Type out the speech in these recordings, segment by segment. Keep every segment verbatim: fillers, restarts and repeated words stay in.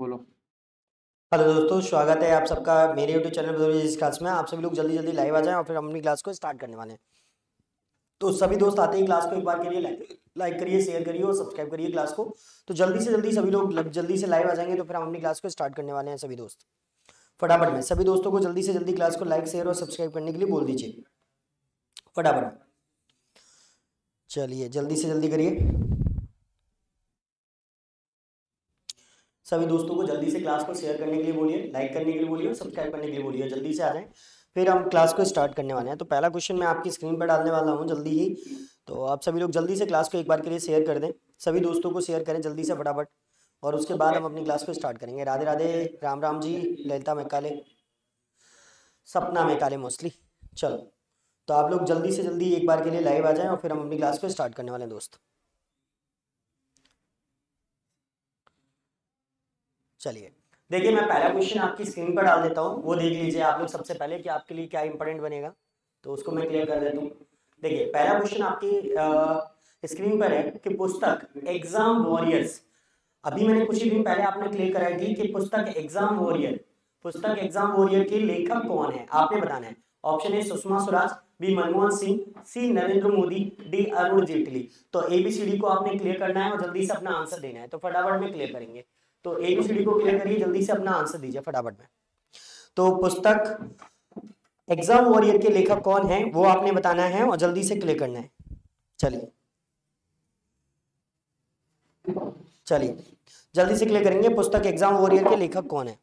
बोलो। हेलो दोस्तों, स्वागत है आप सबका मेरे YouTube channel Bhadauria ji class में। आप सभी लोग जल्दी जल्दी लाइव आ जाएं और फिर हम अपनी क्लास को स्टार्ट करने वाले हैं। तो सभी दोस्त आते ही क्लास को एक बार के लिए लाइक करिए, शेयर करिए और सब्सक्राइब करिए क्लास को। तो जल्दी से जल्दी सभी लोग जल्दी से लाइव आ जाएंगे तो फिर हम अपनी क्लास को स्टार्ट करने वाले हैं। सभी दोस्त फटाफट में सभी दोस्तों को जल्दी से जल्दी क्लास को लाइक, शेयर और सब्सक्राइब करने के लिए बोल दीजिए फटाफट में। चलिए जल्दी से जल्दी करिए सभी दोस्तों को, जल्दी से क्लास को शेयर करने के लिए बोलिए, लाइक करने के लिए बोलिए, सब्सक्राइब करने के लिए बोलिए। जल्दी से आ जाएं, फिर हम क्लास को स्टार्ट करने वाले हैं। तो पहला क्वेश्चन मैं आपकी स्क्रीन पर डालने वाला हूं जल्दी ही। तो आप सभी लोग जल्दी से क्लास को एक बार के लिए शेयर कर दें, सभी दोस्तों को शेयर करें जल्दी से फटाफट, और उसके बाद हम अपनी क्लास को स्टार्ट करेंगे। राधे राधे, राम राम जी, ललिता मेकाले, सपना मेकाले मोस्टली। चलो तो आप लोग जल्दी से जल्दी एक बार के लिए लाइव आ जाएँ और फिर हम अपनी क्लास को स्टार्ट करने वाले हैं दोस्त। चलिए देखिए, मैं पहला क्वेश्चन आपकी स्क्रीन पर डाल देता हूँ, वो देख लीजिए आप लोग सबसे पहले कि आपके लिए क्या इंपॉर्टेंट बनेगा, तो उसको मैं क्लियर कर देता हूँ। देखिए पहला क्वेश्चन आपकी आ, स्क्रीन पर है कि पुस्तक एग्जाम वॉरियर्स, अभी मैंने कुछ ही दिन पहले आपने क्लियर कराई थी कि पुस्तक एग्जाम वॉरियर पुस्तक एग्जाम वॉरियर के लेखक कौन है, आपने बताना है। Option A Sushma Swaraj, B Manmohan Singh, C Narendra Modi, D Arun Jaitley. तो ए बी सी डी को आपने क्लियर करना है और जल्दी से अपना आंसर देना है। तो फटाफट में क्लियर करेंगे, तो ए बी सी डी को क्लियर करिए, जल्दी से अपना आंसर दीजिए फटाफट में। तो पुस्तक एग्जाम वॉरियर के लेखक कौन है वो आपने बताना है और जल्दी से क्लियर करना है। चलिए चलिए जल्दी से क्लियर करेंगे, पुस्तक एग्जाम वॉरियर के लेखक कौन है।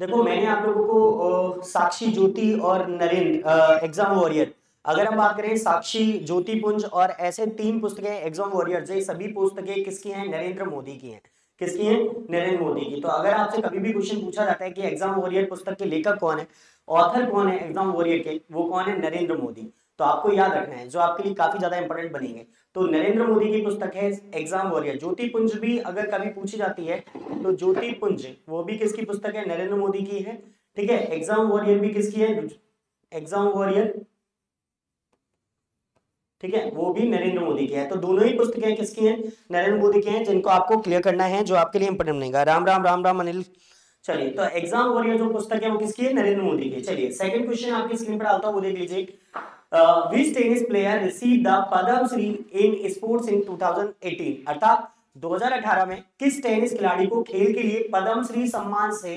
देखो मैंने आप लोगों को साक्षी ज्योति और नरेंद्र एग्जाम वॉरियर, अगर हम बात करें साक्षी, ज्योतिपुंज और ऐसे तीन पुस्तकें एग्जाम वॉरियर्स, ये सभी पुस्तकें किसकी हैं, नरेंद्र मोदी की हैं। किसकी हैं, नरेंद्र मोदी की। तो अगर आपसे कभी भी क्वेश्चन पूछा जाता है कि एग्जाम वॉरियर पुस्तक के लेखक कौन है, ऑथर कौन है एग्जाम वॉरियर के, वो कौन है, नरेंद्र मोदी। तो आपको याद रखना है, जो आपके लिए काफी ज्यादा इंपॉर्टेंट बनेंगे। तो नरेंद्र मोदी की पुस्तक है एग्जाम वॉरियर। ज्योतिपुंज भी अगर कभी पूछी जाती है तो ज्योतिपुंज वो भी किसकी पुस्तक है, नरेंद्र मोदी की है। ठीक है, एग्जाम वॉरियर भी किसकी है, एग्जाम वॉरियर ठीक है, वो भी नरेंद्र मोदी की है। तो दोनों ही पुस्तकें किसकी हैं, नरेंद्र मोदी की हैं, जिनको आपको क्लियर करना है, जो आपके लिए इंपॉर्टेंट बनेगा। राम राम राम राम अनिल। चलिए तो एग्जाम वॉरियर जो पुस्तक है वो किसकी है, नरेंद्र मोदी की। चलिए सेकंड क्वेश्चन आपकी स्क्रीन पर आता है, वो देख लीजिए। Which tennis player received the Padmashri in sports in दो हज़ार अठारह, अर्थात दो हज़ार अठारह में किस टेनिस खिलाड़ी को खेल के लिए पद्मश्री सम्मान से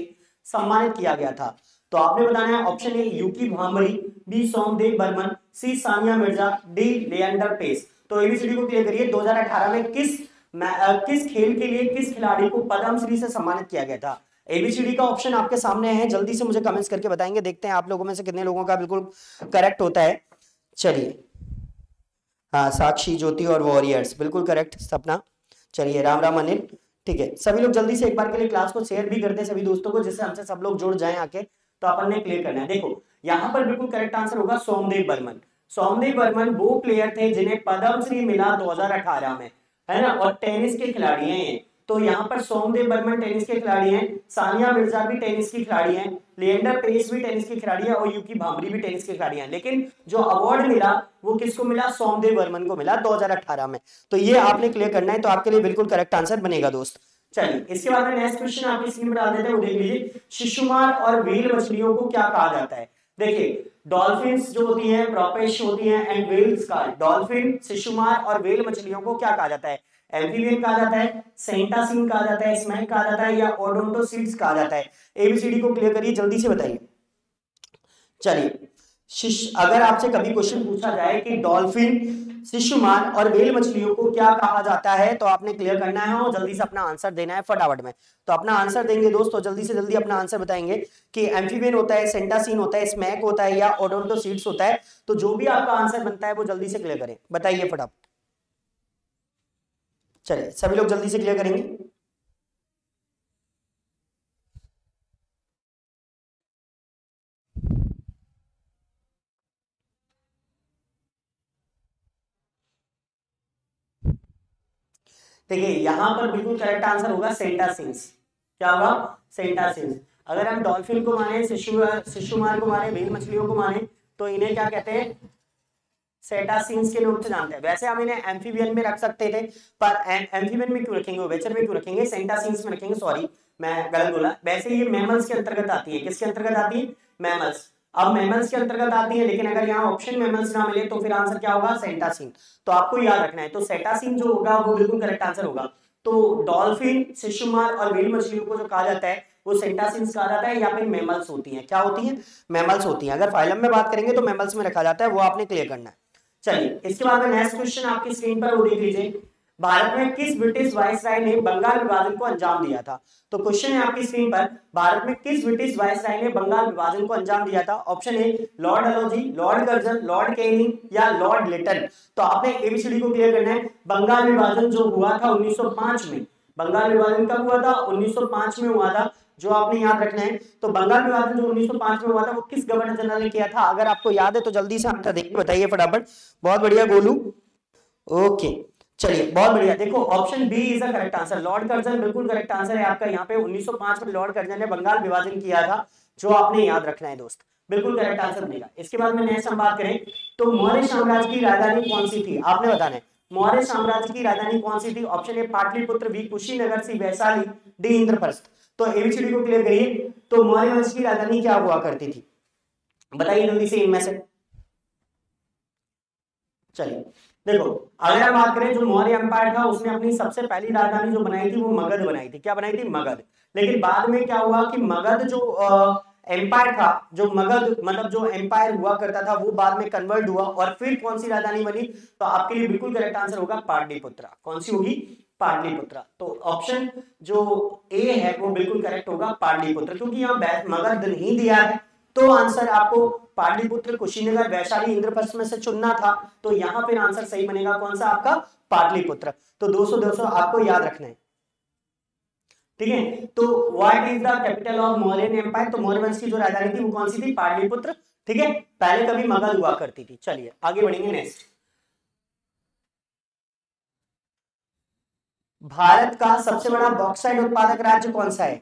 सम्मानित किया गया था। तो आपने बताना है, option A Yuki Bhambri, B Somnath Barman, C Sania Mirza, D Leander Paes. तो एबीसीडी को क्लियर करिए, दो हज़ार अठारह में किस किस खेल के लिए किस खिलाड़ी को पद्मश्री से सम्मानित किया गया था। एबीसीडी का ऑप्शन आपके सामने है, जल्दी से मुझे कमेंट्स करके बताएंगे। देखते हैं आप लोगों में से कितने लोगों का बिल्कुल करेक्ट होता है। चलिए हाँ, साक्षी ज्योति और वॉरियर्स बिल्कुल करेक्ट सपना। चलिए राम राम अनिल। ठीक है, सभी लोग जल्दी से एक बार के लिए क्लास को शेयर भी करते हैं सभी दोस्तों को, जिससे हमसे सब लोग जुड़ जाए आके। तो अपन ने क्लियर करना है। देखो यहाँ पर बिल्कुल करेक्ट आंसर होगा सोमदेव बर्मन। सोमदेव बर्मन वो प्लेयर थे जिन्हें पद्मश्री मिला दो हज़ार अठारह में, है ना, और टेनिस के खिलाड़ी हैं। तो यहाँ पर सोमदेव बर्मन टेनिस के खिलाड़ी हैं, सानिया मिर्जा भी टेनिस की खिलाड़ी हैं, लिएंडर पेस भी टेनिस की खिलाड़ी है और यूकी भांबरी भी टेनिस की खिलाड़ी है। लेकिन जो अवार्ड मिला वो किसको मिला, सोमदेव बर्मन को मिला दो हज़ार अठारह में। तो ये आपने क्लियर करना है, तो आपके लिए बिल्कुल करेक्ट आंसर बनेगा दोस्त। चलिए इसके बाद में नेक्स्ट क्वेश्चन आपकी स्क्रीन पर डाल देते हैं, वो देख लीजिए। शिशुमार और व्हेल मछलियों को क्या कहा जाता है। देखिए डॉल्फिन्स जो होती हैं, प्रोपेश होती हैं एंड व्हेल्स का, डॉल्फिन, शिशुमार और व्हेल मछलियों को क्या कहा जाता है, एम्फीबियन कहा जाता है, सेंटासिन कहा जाता है, स्मैक कहा जाता है या ओडोंटोसीड्स कहा जाता है। एबीसीडी को क्लियर करिए, जल्दी से बताइए। चलिए शिश अगर आपसे कभी क्वेश्चन पूछा जाए कि डॉल्फिन, शिशुमार और व्हेल मछलियों को क्या कहा जाता है, तो आपने क्लियर करना है और जल्दी से अपना आंसर देना है फटाफट में। तो अपना आंसर देंगे दोस्तों, जल्दी से जल्दी अपना आंसर बताएंगे कि एम्फीबियन होता है, सेंटासिन होता है, स्मैक होता है या ओडोंटोसीड्स होता है। तो जो भी आपका आंसर बनता है वो जल्दी से क्लियर करें, बताइए फटाफट। चलिए सभी लोग जल्दी से क्लियर करेंगे। देखिए यहाँ पर बिल्कुल करेक्ट आंसर होगा सेंटासिंस। क्या होगा, सेंटासिंस। अगर हम डॉल्फिन को माने, शिशुमार को माने, व्हेल मछलियों को माने, तो इन्हें क्या कहते हैं, cetaceans के लोग तो जानते हैं, वैसे हम इन्हें एम्फीबियन में रख सकते थे, पर एम्फीबियन में क्यों रखेंगे, वेचर में क्यों रखेंगे, cetaceans में रखेंगे, सॉरी मैं गलत बोला। वैसे ये मैमल्स के अंतर्गत आती है, किसके अंतर्गत आती है, मैमल्स। अब मैमल्स के अंतर्गत आती है, लेकिन अगर यहाँ ऑप्शन मैमल्स ना मिले तो फिर आंसर क्या होगा, cetacean। तो आपको याद रखना है, तो cetacean जो होगा वो बिल्कुल करेक्ट आंसर होगा। तो डॉल्फिन, शिशुमाल और व्हेल मछलियों को जो कहा जाता है वो cetaceans कहा जाता है, या फिर मैमल्स होती हैं, क्या होती हैं, मैमल्स होती हैं। अगर फाइलम में बात करेंगे तो मैमल्स में रखा जाता है, वो आपने क्लियर करना है। चलिए इसके बाद में नेक्स्ट क्वेश्चन आपकी स्क्रीन पर, वो देख लीजिए, भारत में किस ब्रिटिश वायसराय ने बंगाल विभाजन को अंजाम दिया था। तो क्वेश्चन है आपकी स्क्रीन पर, भारत में किस ब्रिटिश वायसराय ने बंगाल विभाजन को अंजाम दिया था। ऑप्शन है लॉर्ड हलोजी, लॉर्ड कर्जन, लॉर्ड केनिंग या लॉर्ड लिटन। तो आपने एबीसीडी को क्लियर करना है। बंगाल विभाजन जो हुआ था उन्नीस सौ पाँच में, बंगाल विभाजन कब हुआ था, उन्नीस सौ पाँच में हुआ था, जो आपने याद रखना है। तो बंगाल विभाजन जो उन्नीस सौ पाँच में हुआ था वो किस गवर्नर जनरल ने किया था, अगर आपको याद है तो जल्दी से आंसर देखिए, बताइए फटाफट। बहुत बढ़िया गोलू, ओके चलिए बहुत बढ़िया। देखो option B is the correct answer, Lord Curzon बिल्कुल करेक्ट आंसर है आपका। यहाँ पे उन्नीस सौ पाँच में लॉर्ड कर्जन ने बंगाल विभाजन किया था, जो आपने याद रखना है दोस्त, बिल्कुल करेक्ट आंसर बनेगा। इसके बाद में नेक्स्ट हम बात करें तो मौर्य साम्राज्य की राजधानी कौन सी थी, आपने बताना है मौर्य साम्राज्य की राजधानी कौन सी थी। Option A Pataliputra, B Kushinagar, C Vaishali, D Indraprastha. तो एबीसीडी को क्लियर करिए। तो मौर्य वंश की राजधानी क्या हुआ करती थी, बताइए जल्दी से इनमें से। चलिए देखो अगर हम बात करें, जो मौर्य एम्पायर था उसने अपनी सबसे पहली राजधानी जो बनाई थी वो मगध बनाई थी। क्या बनाई थी, मगध। लेकिन बाद में क्या हुआ कि मगध जो एम्पायर था, जो मगध मतलब जो एम्पायर हुआ करता था वो बाद में कन्वर्ट हुआ, और फिर कौन सी राजधानी बनी। तो आपके लिए बिल्कुल करेक्ट आंसर होगा पाटलिपुत्रा। कौन सी होगी, पाटलिपुत्रा। तो ऑप्शन जो ए है वो बिल्कुल करेक्ट होगा, पाटलिपुत्र, क्योंकि यहाँ मगध नहीं दिया है। तो आंसर आपको पाटलिपुत्र, कुशीनगर, वैशाली, इंद्रप्रस्थ में से चुनना था। तो यहाँ पे आंसर सही बनेगा कौन सा, आपका पाटलिपुत्र। तो दोस्तों दोस्तों आपको याद रखना है, ठीक है। तो what is the capital of Mauryan empire. तो मौर्य वंश की जो राजधानी थी वो कौन सी थी, पाटलिपुत्र, ठीक है। पहले कभी मगध हुआ करती थी। चलिए आगे बढ़ेंगे नेक्स्ट। भारत का सबसे बड़ा बॉक्साइट उत्पादक राज्य कौन सा है,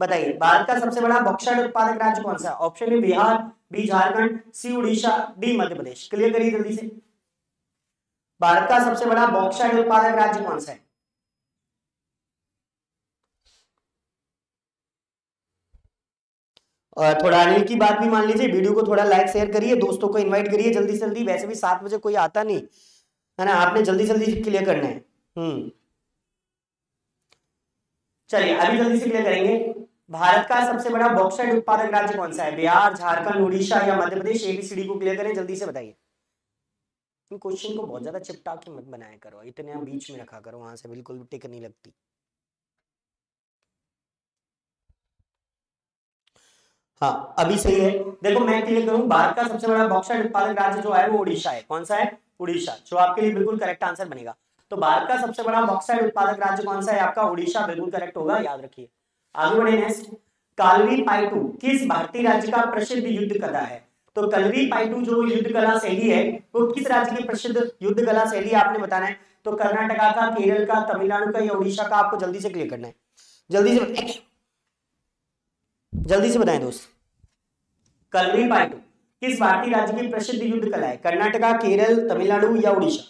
बताइए। भारत का सबसे बड़ा बॉक्साइट उत्पादक राज्य कौन सा है। ऑप्शन है Bihar, B Jharkhand, C Orissa, D Madhya Pradesh. Clear करिए जल्दी से, भारत का सबसे बड़ा बॉक्साइट उत्पादक राज्य कौन सा है। और थोड़ा अनिल की बात भी मान लीजिए, वीडियो को थोड़ा लाइक शेयर करिए, दोस्तों को इन्वाइट करिए जल्दी से जल्दी। वैसे भी सात बजे कोई आता नहीं है ना, आपने जल्दी जल्दी क्लियर करना है। हम्म चलिए अभी जल्दी से क्लियर करेंगे। भारत का सबसे बड़ा बॉक्साइट उत्पादक राज्य कौन सा है, बिहार, झारखंड, उड़ीसा या मध्य प्रदेश। एबीसीडी को क्लियर करें जल्दी से, बताइए। इन क्वेश्चन को बहुत ज्यादा चिपटा के मत बनाया करो, इतने हम बीच में रखा करो, वहां से बिल्कुल टिक नहीं लगती। हाँ अभी सही है। देखो मैं क्लियर करूँ, भारत का सबसे बड़ा बॉक्साइट उत्पादक राज्य जो है वो उड़ीसा है। कौन सा है, उड़ीसा, जो आपके लिए बिल्कुल करेक्ट आंसर बनेगा। तो भारत का सबसे बड़ा बॉक्साइट उत्पादक राज्य कौन सा है, आपका उड़ीसा बिल्कुल करेक्ट होगा, याद रखिए। आगे बढ़े नेक्स्ट। कालरी पायटू किस भारतीय राज्य का प्रसिद्ध युद्ध कला है। तो कलरी पायटू जो युद्ध कला शैली है वो किस राज्य की प्रसिद्ध युद्ध कला शैली आपने बताना है। तो कर्नाटका का, केरल का, तमिलनाडु का या उड़ीसा का, आपको जल्दी से क्लियर करना है, जल्दी से जल्दी से बताएं दोस्त। कलरी पायटू किस भारतीय राज्य की प्रसिद्ध युद्ध कला है, कर्नाटका, केरल, तमिलनाडु या उड़ीसा।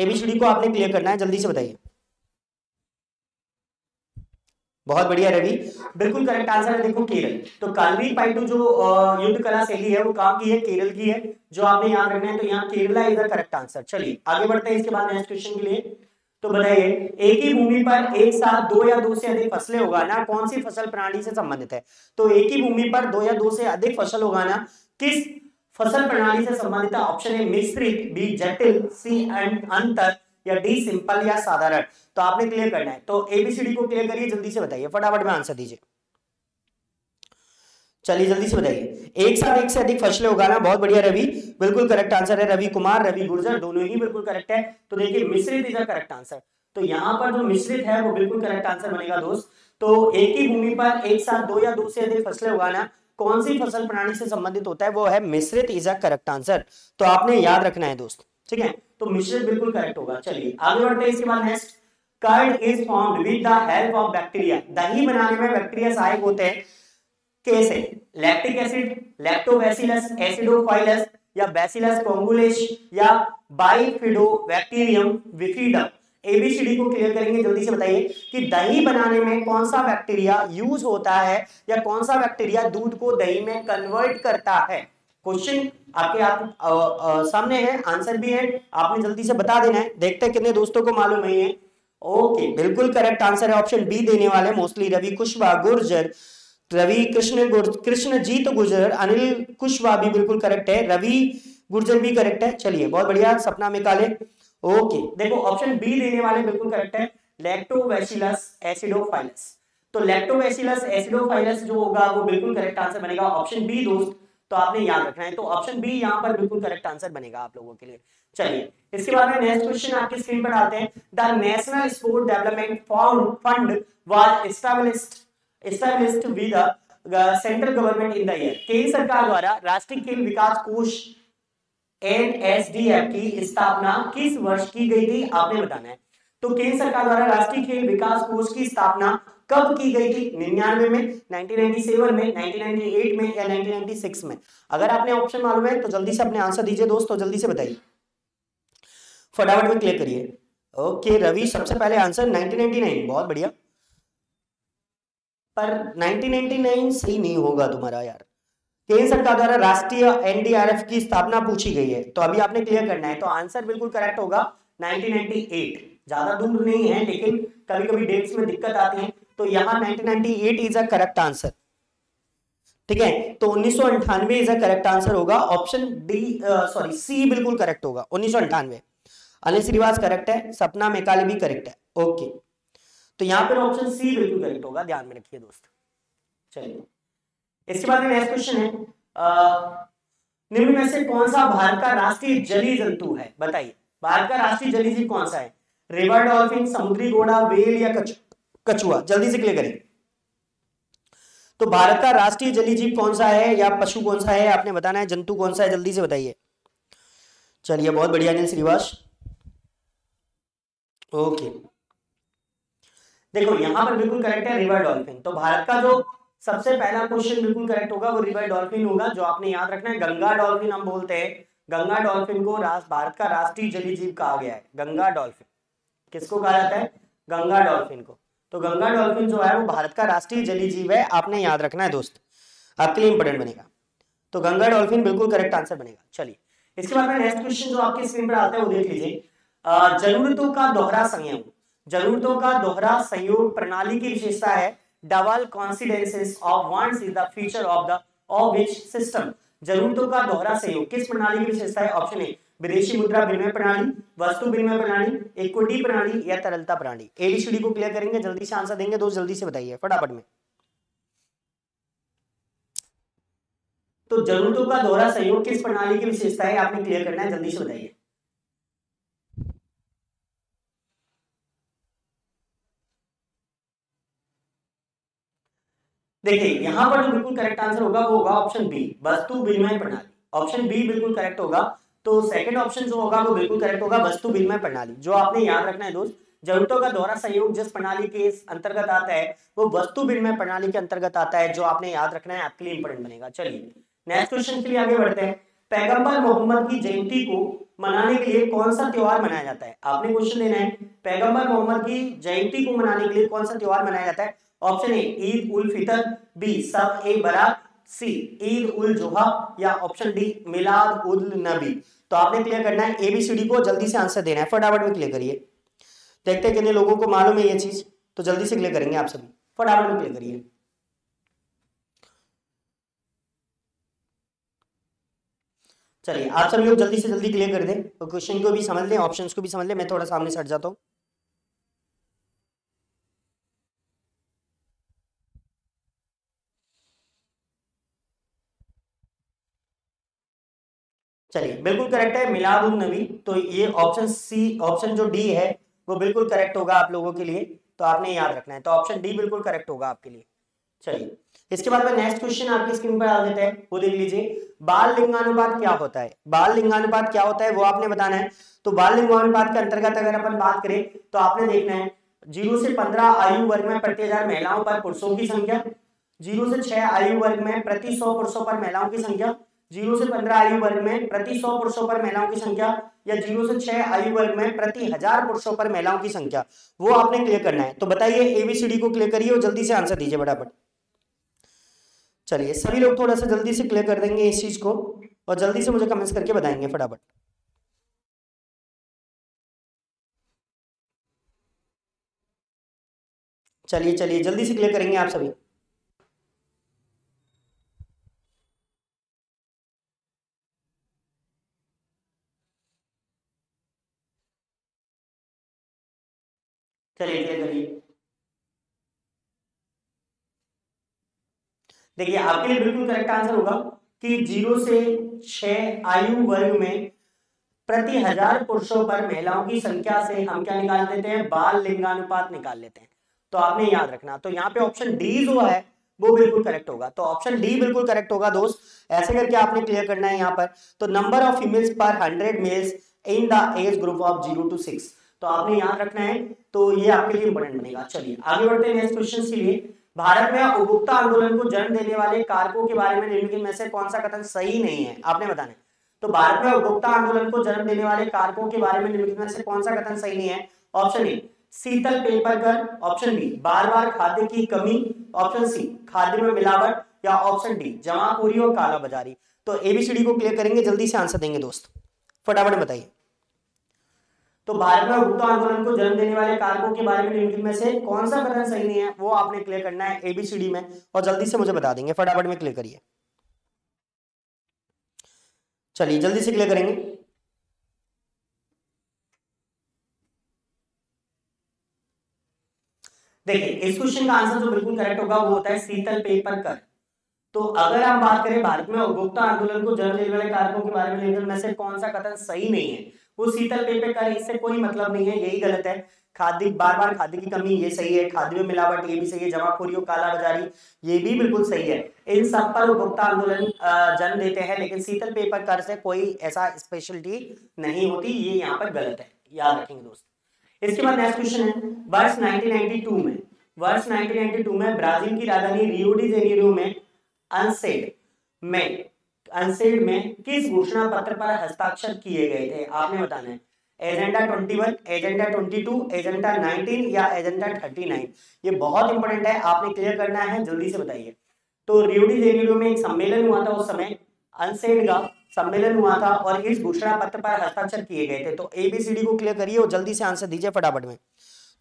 एबीसीडी को आपने क्लियर करना है, जल्दी से बताइए। बहुत बढ़िया रवि, बिल्कुल करेक्ट आंसर है। देखो केरल, तो कालरी पायटू जो युद्ध कला शैली है वो कहाँ की है, केरल की है, जो आपने याद रखना है। तो यहाँ Kerala is the correct answer. चलिए आगे बढ़ते हैं इसके बाद नेक्स्ट क्वेश्चन के लिए। तो बताइए, एक ही भूमि पर एक साथ दो या दो से अधिक फसलें उगाना कौन सी फसल प्रणाली से संबंधित है। तो एक ही भूमि पर दो या दो से अधिक फसल उगाना किस फसल प्रणाली से संबंधित है। ऑप्शन है मिश्रित, बी जटिल, सी अंतर या डी सिंपल या साधारण। तो आपने क्लियर करना है। तो एबीसीडी को क्लियर करिए जल्दी से, बताइए फटाफट में आंसर दीजिए। चलिए जल्दी से बताइए, एक साथ एक से अधिक फसलें उगाना। बहुत बढ़िया रवि, बिल्कुल करेक्ट आंसर है। रवि कुमार, रवि गुर्जर, दोनों ही बिल्कुल करेक्ट है। तो देखिए मिश्रित इज द करेक्ट आंसर। तो यहाँ पर जो मिश्रित है वो बिल्कुल करेक्ट आंसर बनेगा दोस्त। तो एक ही भूमि पर एक साथ दो या दो से अधिक फसलें उगाना कौन सी फसल प्रणाली से संबंधित होता है, वो है मिश्रित इज अ करेक्ट आंसर। तो आपने याद रखना है दोस्त, ठीक है। तो मिश्रित बिल्कुल करेक्ट होगा। चलिए आगे बढ़ते हैं इसके बाद next. Curd is formed with the help of bacteria. दही बनाने में बैक्टीरिया सहायक होते हैं कैसे, लैक्टिक एसिड, लैक्टोबैसिलस, एसिडोफाइलस या बैसिलस कोंगुलेश या बाइफिडोबैक्टीरियम विफिडम, एबीसीडी को क्लियर करेंगे। जल्दी से बताइए कि दही बनाने में कौन सा बैक्टीरिया यूज होता है या कौन सा बैक्टीरिया दूध को दही में कन्वर्ट करता है। क्वेश्चन आपके आप आ, आ, सामने है, आंसर भी है, आपने जल्दी से बता देना है। देखते हैं कितने दोस्तों को मालूम है ये। ओके, बिल्कुल करेक्ट आंसर है ऑप्शन बी देने वाले मोस्टली रवि कुशवाहा गुर्जर, रवि कृष्ण कृष्णजीत गुर्जर, अनिल कुशवाहा भी बिल्कुल करेक्ट है, रवि गुर्जर भी करेक्ट है। चलिए बहुत बढ़िया, सपना मेकाले। ओके okay, देखो ऑप्शन बी देने वाले बिल्कुल करेक्ट है लैक्टोबैसिलस एसिडोफाइलस। तो लैक्टोबैसिलस एसिडोफाइलस जो होगा वो बिल्कुल करेक्ट आंसर बनेगा ऑप्शन बी दोस्त, तो आपने याद रखना है। तो ऑप्शन बी यहाँ पर बिल्कुल करेक्ट आंसर बनेगा आप लोगों के लिए। चलिए इसके बाद में नेक्स्ट क्वेश्चन आपकी स्क्रीन पर डालते हैं। The national sport development fund was established with central government in the year. केंद्र सरकार द्वारा राष्ट्रीय खेल विकास कोष एन एस डी एफ की स्थापना किस वर्ष की गई थी, आपने बताना है। तो केंद्र सरकार द्वारा राष्ट्रीय खेल विकास कोष की स्थापना कब की गई थी, निन्यानवे में, नाइनटीन नाइंटी सेवन में, नाइनटीन नाइंटी एट में या नाइनटीन नाइंटी सिक्स में। अगर आपने ऑप्शन मालूम है तो जल्दी से अपने आंसर दीजिए दोस्तों, जल्दी से बताइए, फटाफट में क्लिक करिए। ओके रवि, सबसे पहले आंसर नाइनटीन नाइंटी नाइन, बहुत बढ़िया। पर नाइनटीन नाइंटी नाइन सही नहीं होगा तुम्हारा यार। केंद्र सरकार द्वारा राष्ट्रीय एन डी आर एफ की स्थापना पूछी गई है, तो अभी आपने क्लियर करना है। तो आंसर बिल्कुल करेक्ट होगा नाइनटीन नाइंटी एट। ज्यादा दूर नहीं है, लेकिन कभी कभी डेट्स में दिक्कत आती है, तो यहाँ nineteen ninety eight is a correct answer. ठीक है, तो उन्नीस सौ अंठानवे इज अ करेक्ट आंसर होगा ऑप्शन डी, सॉरी सी बिल्कुल करेक्ट होगा उन्नीस सौ अंठानवे। अनिल श्रीवास करेक्ट है, सपना मेकाले भी करेक्ट है। ओके, तो यहाँ पर ऑप्शन सी बिल्कुल करेक्ट होगा, ध्यान में रखिए दोस्त। चलिए इसके बाद में नेक्स्ट क्वेश्चन है, निम्न में से कौन सा भारत का राष्ट्रीय जलीय जंतु है, बताइए। भारत का राष्ट्रीय जलीय जीव कौन सा है, रिवर डॉल्फिन, समुद्री घोड़ा, व्हेल या कछुआ, जल्दी से क्लियर करें। तो भारत का राष्ट्रीय जलीय जीव कौन सा है या पशु कौन सा है, आपने बताना है। जंतु कौन सा है, जल्दी से बताइए। चलिए बहुत बढ़िया अनिल श्रीवास। ओके देखो यहां पर बिल्कुल करेक्ट है रिवर डॉल्फिन। तो भारत का जो सबसे पहला क्वेश्चन बिल्कुल करेक्ट होगा वो रिवर डॉल्फिन होगा, जो आपने याद रखना है। गंगा डॉल्फिन हम बोलते हैं, गंगा डॉल्फिन को भारत का राष्ट्रीय जलीय जीव कहा गया है। गंगा डॉल्फिन किसको कहा जाता है, गंगा डॉल्फिन को। तो गंगा डॉल्फिन जो है वो भारत का राष्ट्रीय जलीय जीव है, आपने याद रखना है दोस्त, आपके लिए इंपोर्टेंट बनेगा। तो गंगा डॉल्फिन बिल्कुल करेक्ट आंसर बनेगा। चलिए इसके बाद में नेक्स्ट क्वेश्चन जो आपकी स्क्रीन पर आता है वो देख लीजिए। जरूरतों का दोहरा संयोग, जरूरतों का दोहरा संयोग प्रणाली की विशेषता है double coincidences of wants is the feature of the of which system. जरूरतों का दोहरा सहयोग किस प्रणाली की विशेषता है, ऑप्शन ए विदेशी मुद्रा विनिमय प्रणाली, वस्तु विनिमय प्रणाली, इक्विटी प्रणाली या तरलता प्रणाली। एबीसीडी को क्लियर करेंगे, जल्दी से आंसर देंगे दोस्त, जल्दी से बताइए फटाफट में। तो जरूरतों का दोहरा सहयोग किस प्रणाली की विशेषता है, आपने क्लियर करना है, जल्दी से बताइए। देखिए यहाँ पर जो बिल्कुल करेक्ट आंसर होगा वो होगा ऑप्शन बी, वस्तु विनिमय प्रणाली। ऑप्शन बी बिल्कुल करेक्ट होगा। तो सेकंड ऑप्शन जो होगा वो बिल्कुल करेक्ट होगा, वस्तु विनिमय प्रणाली। जो आपने याद रखना है दोस्त, जरूरतों का दोहरा सहयोग जिस प्रणाली के अंतर्गत आता है वो वस्तु विनिमय प्रणाली के अंतर्गत आता है, जो आपने याद रखना है, आपके लिए इंपोर्टेंट बनेगा। चलिए नेक्स्ट क्वेश्चन के लिए आगे बढ़ते हैं। पैगंबर मोहम्मद की जयंती को मनाने के लिए कौन सा त्योहार मनाया जाता है, आपने क्वेश्चन देना है। पैगंबर मोहम्मद की जयंती को मनाने के लिए कौन सा त्योहार मनाया जाता है, option A Eid ul Fitr, B Shab e बरात, सी ईद उल जुहा या ऑप्शन डी मिलाद उल नबी। तो आपने क्लियर करना है एबीसीडी को, जल्दी से आंसर देना है, फटाफट में क्लियर करिए। देखते हैं कितने लोगों को मालूम है ये चीज, तो जल्दी से क्लियर करेंगे आप सभी, फटाफट में क्लियर करिए। चलिए आप सभी लोग जल्दी से जल्दी क्लियर कर दें, तो क्वेश्चन को भी समझ लें, ऑप्शन को भी समझ लें। मैं थोड़ा सामने सट जाता हूँ। चलिए बिल्कुल करेक्ट है मिलाद उन नबी। तो ये ऑप्शन सी, ऑप्शन जो डी है वो बिल्कुल करेक्ट होगा आप लोगों के लिए, तो आपने याद रखना है। तो ऑप्शन डी बिल्कुल करेक्ट होगा आपके लिए। चलिए इसके बाद में नेक्स्ट क्वेश्चन आपकी स्क्रीन पर डाल देते हैं, वो देख लीजिए। बाल लिंगानुपात क्या होता है, बाल लिंगानुपात क्या होता है वो आपने बताना है। तो बाल लिंगानुपात के अंतर्गत अगर अपन बात करें तो आपने देखना है जीरो से पंद्रह आयु वर्ग में प्रति हजार महिलाओं पर पुरुषों की संख्या, जीरो से छह आयु वर्ग में प्रति सौ पुरुषों पर महिलाओं की संख्या, जीरो से पंद्रह आयु वर्ग में प्रति सौ पुरुषों पर महिलाओं की संख्या, या जीरो से छह आयु वर्ग में प्रति हजार पुरुषों पर महिलाओं की संख्या, वो आपने क्लियर करना है। तो बताइए एबीसीडी को क्लियर करिए और जल्दी से आंसर दीजिए फटाफट। चलिए सभी लोग थोड़ा सा जल्दी से क्लियर कर देंगे इस चीज को और जल्दी से मुझे कमेंट्स करके बताएंगे फटाफट। चलिए चलिए जल्दी से क्लियर करेंगे आप सभी। चलिए चलिए चलिए देखिए आपके लिए बिल्कुल करेक्ट आंसर होगा कि जीरो से छह आयु वर्ग में प्रति हजार पुरुषों पर महिलाओं की संख्या से हम क्या निकाल लेते हैं, बाल लिंगानुपात निकाल लेते हैं। तो आपने याद रखना, तो यहाँ पे ऑप्शन डी जो है वो बिल्कुल करेक्ट होगा। तो ऑप्शन डी बिल्कुल करेक्ट होगा दोस्त। ऐसे करके आपने क्लियर करना है यहाँ पर। तो number of females per hundred males in the age group of zero to six, तो आपने याद रखना है। तो ये आपके लिए इंपॉर्टेंट बनेगा। चलिए आगे बढ़ते हैं नेक्स्ट क्वेश्चन के लिए। भारत में उपभोक्ता आंदोलन को जन्म देने वाले कारकों के बारे में निम्नलिखित में से कौन सा कथन सही नहीं है, आपने बताना है। तो भारत में उपभोक्ता आंदोलन को जन्म देने वाले कारकों के बारे में निम्नलिखित में से कौन सा कथन सही नहीं है। ऑप्शन ए शीतल पेय पर कर, ऑप्शन बी बार बार खाद्य की कमी, ऑप्शन सी खाद्य में मिलावट, या ऑप्शन डी जमाखोरी और काला बाजारी। तो एबीसीडी को क्लियर करेंगे, जल्दी से आंसर देंगे दोस्त, फटाफट बताइए। तो भारत में उपभोक्ता आंदोलन को जन्म देने वाले कारकों के बारे में निम्नलिखित में से कौन सा कथन सही नहीं है, वो आपने क्लियर करना है एबीसीडी में और जल्दी से मुझे बता देंगे फटाफट में। क्लियर करिए, चलिए जल्दी से क्लियर करेंगे। देखिए इस क्वेश्चन का आंसर जो बिल्कुल करेक्ट होगा वो होता है शीतल पेय पर कर। तो अगर हम बात करें भारत में उपभोक्ता आंदोलन को जन्म देने वाले कारकों के बारे में निम्नलिखित में से कौन सा कथन सही नहीं है, वो शीतल पेय पर कर, इससे कोई मतलब नहीं है, यही गलत है। खाद्य बार बार खाद्य की कमी ये सही है, खाद्य में मिलावट ये भी सही है, जमाखोरी और काला बाजारी ये भी बिल्कुल सही है। इन सब पर उपभोक्ता आंदोलन जन्म देते हैं, लेकिन शीतल पेय पर कर से कोई ऐसा स्पेशलिटी नहीं होती, ये यहाँ पर गलत है, याद रखेंगे दोस्त। इसके बाद नेक्स्ट क्वेश्चन है, वर्ष नाइनटीन नाइंटी टू में वर्ष नाइनटीन नाइंटी टू में ब्राजील की राजधानी रियो डी जेनेरो में अनसेड में अनसेड में किस घोषणा पत्र पर हस्ताक्षर किए गए थे, आपने बताना है। एजेंडा इक्कीस, एजेंडा बाईस, एजेंडा उन्नीस या एजेंडा उनतालीस, ये बहुत इंपॉर्टेंट है, आपने क्लियर करना है, जल्दी से बताइए। तो रियो डी जेनेरो में एक सम्मेलन हुआ था, उस समय अनसेड का सम्मेलन हुआ था और इस घोषणा पत्र पर हस्ताक्षर किए गए थे। तो एबीसीडी को क्लियर करिए और जल्दी से आंसर दीजिए फटाफट में।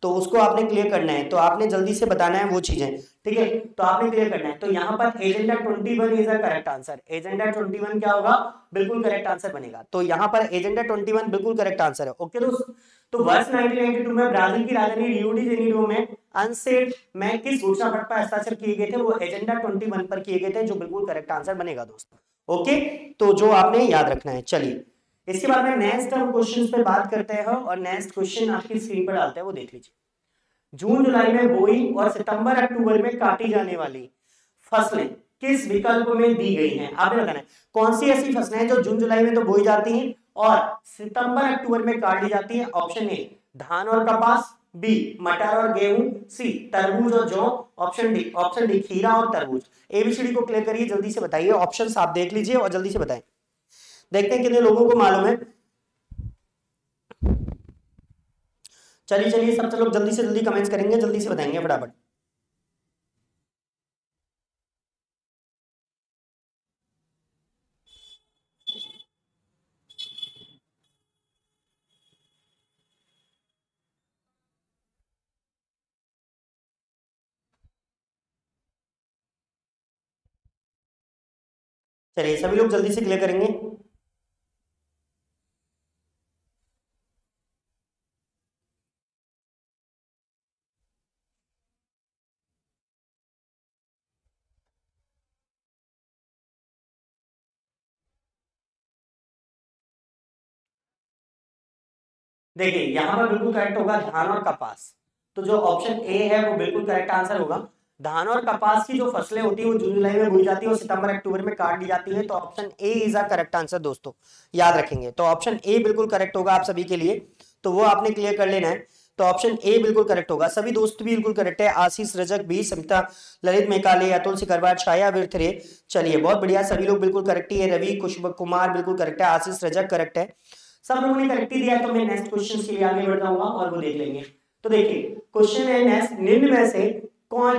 तो उसको आपने क्लियर करना है, तो आपने जल्दी से बताना है वो चीजें, ठीक है। तो आपने क्लियर करना है। तो यहाँ पर एजेंडा इक्कीस is the correct answer. Agenda इक्कीस क्या होगा, बिल्कुल करेक्ट आंसर बनेगा। तो यहाँ पर एजेंडा इक्कीस बिल्कुल करेक्ट आंसर है। ओके दोस्त, तो वर्ष नाइनटीन नाइंटी टू में ब्राजील की राजधानी रियो डी जेनेरो में अनसेड में किस घोषणा पत्र पर हस्ताक्षर किए गए थे, वो एजेंडा इक्कीस पर किए गए थे, जो बिल्कुल करेक्ट आंसर बनेगा दोस्तों। ओके okay, तो जो आपने याद रखना है। चलिए इसके बाद में नेक्स्ट हम क्वेश्चन पे बात करते हैं और नेक्स्ट क्वेश्चन आपकी स्क्रीन पर डालते हैं, वो देख लीजिए। जून जुलाई में बोई और सितंबर अक्टूबर में काटी जाने वाली फसलें किस विकल्प में दी गई हैं, आपने बताना है। कौन सी ऐसी फसलें हैं जो जून जुलाई में तो बोई जाती हैं और सितंबर अक्टूबर में काट ली जाती है। ऑप्शन ए धान और कपास, बी मटर और गेहूं, सी तरबूज और जौ, ऑप्शन डी ऑप्शन डी खीरा और तरबूज। एबीसीडी को क्लियर करिए, जल्दी से बताइए, ऑप्शंस आप देख लीजिए और जल्दी से बताएं। देखते हैं कितने लोगों को मालूम है। चलिए चलिए सब लोग जल्दी से जल्दी कमेंट्स करेंगे, जल्दी से बताएंगे फटाफट। चलिए सभी लोग जल्दी से क्लियर करेंगे। देखिए यहां पर बिल्कुल करेक्ट होगा धान और कपास। तो जो ऑप्शन ए है वो बिल्कुल करेक्ट आंसर होगा। धान और कपास की जो फसलें होती है वो जून जुलाई में बोई जाती है और सितंबर अक्टूबर में काट ली जाती है। तो option A is a correct answer दोस्तों, याद रखेंगे। तो ऑप्शन ए बिल्कुल करेक्ट होगा आप सभी के लिए, तो वो आपने क्लियर कर लेना है। तो ऑप्शन ए बिल्कुल करेक्ट होगा। सभी दोस्त भी बिल्कुल करेक्ट है, आशीष रजक भी, समिता ललित मेकाले, अतुल सिकरवार, छाया विर्थरे, चलिए बहुत बढ़िया, सभी लोग बिल्कुल करेक्ट ही है। रवि कुमार बिल्कुल करेक्ट है, आशीष रजक करेक्ट है, सब लोगों ने करेक्ट ही दिया। तो मैं नेक्स्ट क्वेश्चन के लिए आगे बढ़ता हूँ और वो देख लेंगे। तो देखिए क्वेश्चन है नेक्स्ट, निम्न में से कौन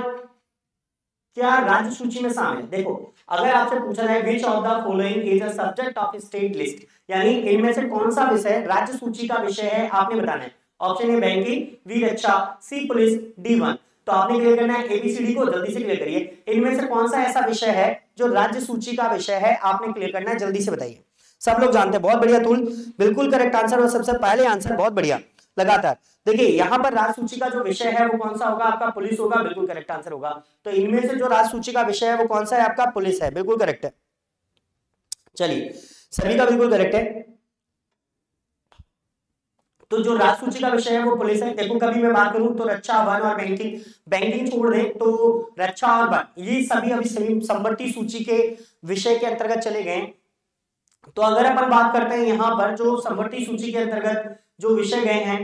क्या राज्य सूची में शामिल, देखो अगर आपसे पूछा जाए which of the following is a subject of state list, यानी इनमें से कौन सा विषय राज्य सूची का विषय है, आपने बताना है। ऑप्शन ए बैंकिंग, बी रक्षा, सी पुलिस, डी वन। तो आपने क्लियर करना है एबीसीडी को, जल्दी से क्लियर करिए। इनमें से कौन सा ऐसा विषय है जो राज्य सूची का विषय है, आपने क्लियर करना है, जल्दी से बताइए। सब लोग जानते हैं, बहुत बढ़िया तुल बिल्कुल करेक्ट आंसर और सबसे पहले आंसर, बहुत बढ़िया लगातार। देखिए यहाँ पर राज्य सूची का जो विषय है वो कौन सा होगा, आपका पुलिस होगा, बिल्कुल करेक्ट आंसर होगा। तो इनमें से जो राज्य सूची का विषय है वो कौन सा है, आपका पुलिस है, बिल्कुल करेक्ट है। चलिए सभी का बिल्कुल करेक्ट है। तो जो राज्य सूची का विषय है वो पुलिस है। देखो कभी मैं बात करूं तो रक्षा, वन और बैंकिंग, बैंकिंग छोड़ दें तो रक्षा और वन ये सभी अभी समवर्ती सूची के विषय के अंतर्गत चले गए। तो अगर अपन बात करते हैं यहाँ पर जो समवर्ती सूची के अंतर्गत जो विषय गए हैं,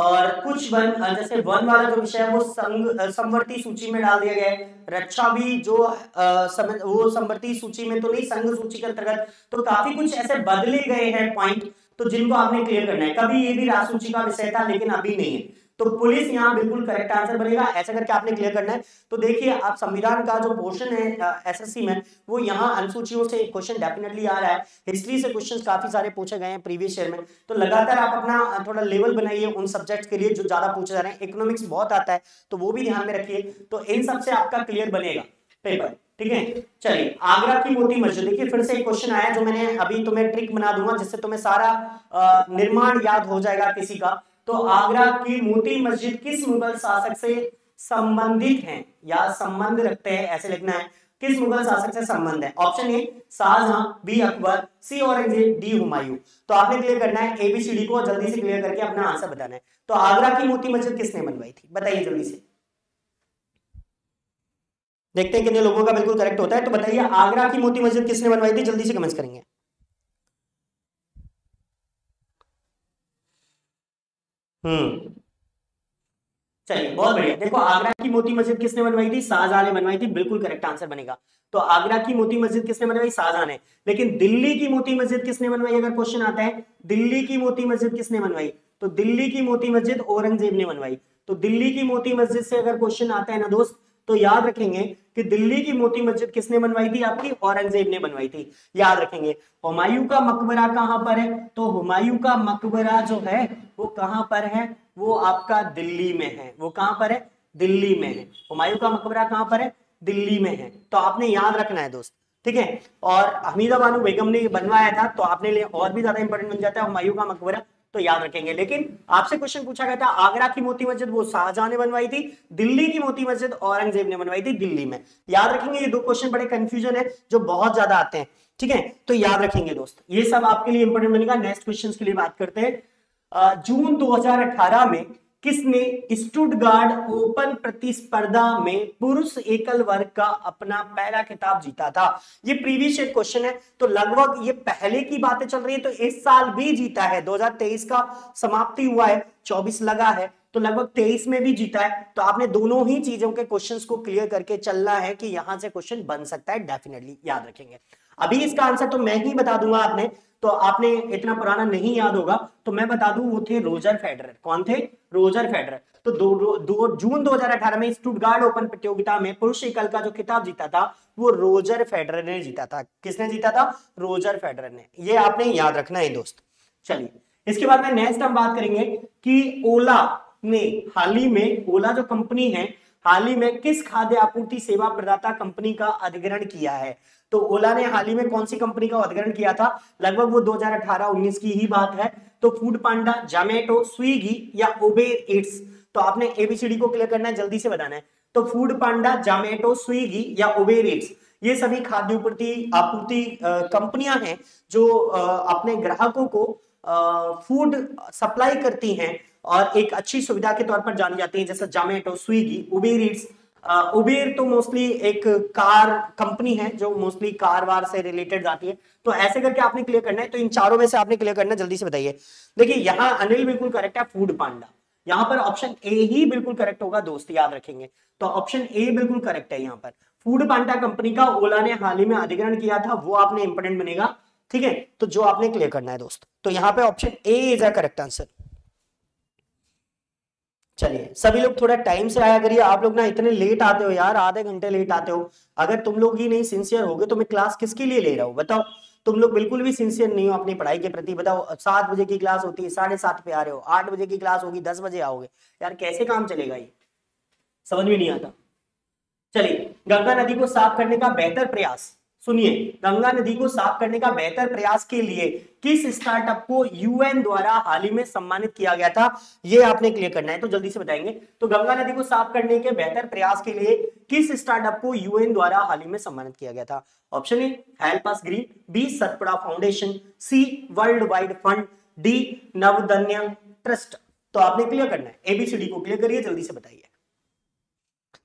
और कुछ वन जैसे वन वाला जो विषय है वो समवर्ती सूची में डाल दिया गया है, रक्षा भी जो आ, सम, वो समवर्ती सूची में तो नहीं, संघ सूची के अंतर्गत। तो काफी कुछ ऐसे बदले गए हैं पॉइंट, तो जिनको आपने क्लियर करना है। कभी ये भी राज्य सूची का विषय था लेकिन अभी नहीं है, तो पुलिस यहाँ बिल्कुल करेक्ट आंसर बनेगा, ऐसा करके आपने क्लियर करना है। तो देखिए आप संविधान का जो पोर्शन है एसएससी में वो यहाँ अनुसूचियों से क्वेश्चन डेफिनेटली आ रहा है, हिस्ट्री से क्वेश्चन काफी सारे पूछे गए हैं प्रीवियस ईयर में। तो लगातार आप अपना थोड़ा लेवल बनाइए उन सब्जेक्ट के लिए जो ज्यादा पूछे जा रहे हैं, इकोनॉमिक्स बहुत आता है तो वो भी ध्यान में रखिए। तो इन सबसे आपका क्लियर बनेगा पेपर, ठीक है। चलिए आगरा की मोती मस्जिद, देखिए फिर से एक क्वेश्चन आया जो मैंने अभी तुम्हें ट्रिक बना दूंगा जिससे तुम्हें सारा निर्माण याद हो जाएगा किसी का। तो आगरा की मोती मस्जिद किस मुगल शासक से संबंधित है या संबंध रखते हैं, ऐसे लिखना है, किस मुगल शासक से संबंध है। Option A Shahjahan, B Akbar, C Aurangzeb, D Humayun. तो आपने क्लियर करना है एबीसीडी को, जल्दी से क्लियर करके अपना आंसर बताना है। तो आगरा की मोती मस्जिद किसने बनवाई थी, बताइए जल्दी से, देखते हैं कितने लोगों का बिल्कुल करेक्ट होता है। तो बताइए आगरा की मोती मस्जिद किसने बनवाई थी, जल्दी से कमेंट्स करेंगे। हम्म चलिए बहुत बढ़िया। देखो आगरा की मोती मस्जिद किसने बनवाई थी, शाहजहां ने बनवाई थी, बिल्कुल करेक्ट आंसर बनेगा। तो आगरा की मोती मस्जिद किसने बनवाई, शाहजहां ने। लेकिन दिल्ली की मोती मस्जिद किसने बनवाई, अगर क्वेश्चन आता है दिल्ली की मोती मस्जिद किसने बनवाई, तो दिल्ली की मोती मस्जिद औरंगजेब ने बनवाई। तो दिल्ली की मोती मस्जिद से अगर क्वेश्चन आता है ना दोस्त, तो याद रखेंगे कि दिल्ली की मोती मस्जिद किसने बनवाई थी, आपकी औरंगजेब ने बनवाई थी, याद रखेंगे। हुमायूं का मकबरा कहां पर है, तो हुमायूं का मकबरा जो है वो कहां पर है, वो आपका दिल्ली में है, वो कहां पर है, दिल्ली में है। हुमायूं का मकबरा कहां पर है, दिल्ली में है, तो आपने याद रखना है दोस्त, ठीक है। और हमीदा बानो बेगम ने बनवाया था, तो आपने लिए और भी ज्यादा इंपॉर्टेंट बन जाता है हुमायूं का मकबरा, तो याद रखेंगे। लेकिन आपसे क्वेश्चन पूछा गया था आगरा की मोती मस्जिद वो शाहजहां ने बनवाई थी, दिल्ली की मोती मस्जिद औरंगजेब ने बनवाई थी दिल्ली में, याद रखेंगे। ये दो क्वेश्चन बड़े कंफ्यूजन है जो बहुत ज्यादा आते हैं, ठीक है, तो याद रखेंगे दोस्त, ये सब आपके लिए इंपॉर्टेंट बनेगा। नेक्स्ट क्वेश्चन के लिए बात करते हैं, जून दो हजार अठारह में किसने स्टुटगार्ट ओपन प्रतिस्पर्धा में पुरुष एकल वर्ग का अपना पहला खिताब जीता था। ये प्रीवियस ईयर क्वेश्चन है, तो लगभग ये पहले की बातें चल रही है, तो इस साल भी जीता है, दो हजार तेईस का समाप्ति हुआ है, चौबीस लगा है, तो लगभग तेईस में भी जीता है। तो आपने दोनों ही चीजों के क्वेश्चंस को क्लियर करके चलना है कि यहां से क्वेश्चन बन सकता है, डेफिनेटली याद रखेंगे। अभी इसका आंसर तो मैं ही बता दूंगा आपने, तो आपने इतना पुराना नहीं याद होगा, तो मैं बता दूं वो थे रोजर फेडरर। कौन थे, रोजर फेडरर। तो दो, दो, दो जून दो हजार अठारह में स्टुटगार्ट ओपन प्रतियोगिता में पुरुष एकल का जो खिताब जीता था वो रोजर फेडरर ने जीता था। किसने जीता था, रोजर फेडरर ने, ये आपने याद रखना है दोस्त। चलिए इसके बाद में नेक्स्ट हम बात करेंगे कि ओला ने हाल ही में, ओला जो कंपनी है हाल ही में किस खाद्य आपूर्ति सेवा प्रदाता कंपनी का अधिग्रहण किया है। तो ओला ने हाल ही में कौन सी कंपनी का अधिग्रहण किया था, लगभग वो दो हजार अठारह उन्नीस की ही बात है। तो फूड पांडा, जोमेटो, स्विगी या उबेर ईट्स। तो आपने एबीसीडी को क्लियर करना है, जल्दी से बताना है। तो फूड पांडा, जोमेटो, स्विगी या उबेर ईट्स, ये सभी खाद्य आपूर्ति आपूर्ति कंपनियां हैं जो अपने ग्राहकों को फूड सप्लाई करती हैं और एक अच्छी सुविधा के तौर पर जानी जाती है, जैसे Zomato, Swiggy, Uber Eats. Uber तो मोस्टली एक कार कंपनी है जो मोस्टली कार वार से रिलेटेड जाती है। तो ऐसे करके आपने क्लियर करना है, तो इन चारों में से आपने क्लियर करना है, जल्दी से बताइए। देखिए यहाँ अनिल बिल्कुल करेक्ट है, फूड पांडा। यहाँ पर ऑप्शन ए ही बिल्कुल करेक्ट होगा दोस्त, याद रखेंगे। तो ऑप्शन ए बिल्कुल करेक्ट है। यहाँ पर फूड पांडा कंपनी का ओला ने हाल ही में अधिग्रहण किया था, वो आपने इंपोर्टेंट बनेगा, ठीक है, तो जो आपने क्लियर करना है दोस्त। तो यहाँ पे option A is a correct answer. चलिए सभी लोग थोड़ा टाइम से आया करिए, आप लोग ना इतने लेट आते हो यार, आधे घंटे लेट आते हो। अगर तुम लोग ही नहीं सिंसियर होगे तो मैं क्लास किसके लिए ले रहा हूँ बताओ? तुम लोग बिल्कुल भी सिंसियर नहीं हो अपनी पढ़ाई के प्रति। बताओ, सात बजे की क्लास होती है, साढ़े सात पे आ रहे हो, आठ बजे की क्लास होगी, दस बजे आओगे, यार कैसे काम चलेगा ये, समझ में नहीं आता। चलिए, गंगा नदी को साफ करने का बेहतर प्रयास, सुनिए, गंगा नदी को साफ करने का बेहतर प्रयास के लिए किस स्टार्टअप को यूएन द्वारा हाल ही में सम्मानित किया गया था, ये आपने क्लियर करना है, तो जल्दी से बताएंगे। तो गंगा नदी को साफ करने के बेहतर प्रयास के लिए किस स्टार्टअप को यूएन द्वारा हाल ही में सम्मानित किया गया था? Option A help S green, B Satpura foundation, C world wide fund, D Navdhanya trust. तो आपने क्लियर करना है, एबीसीडी को क्लियर करिए, जल्दी से बताइए,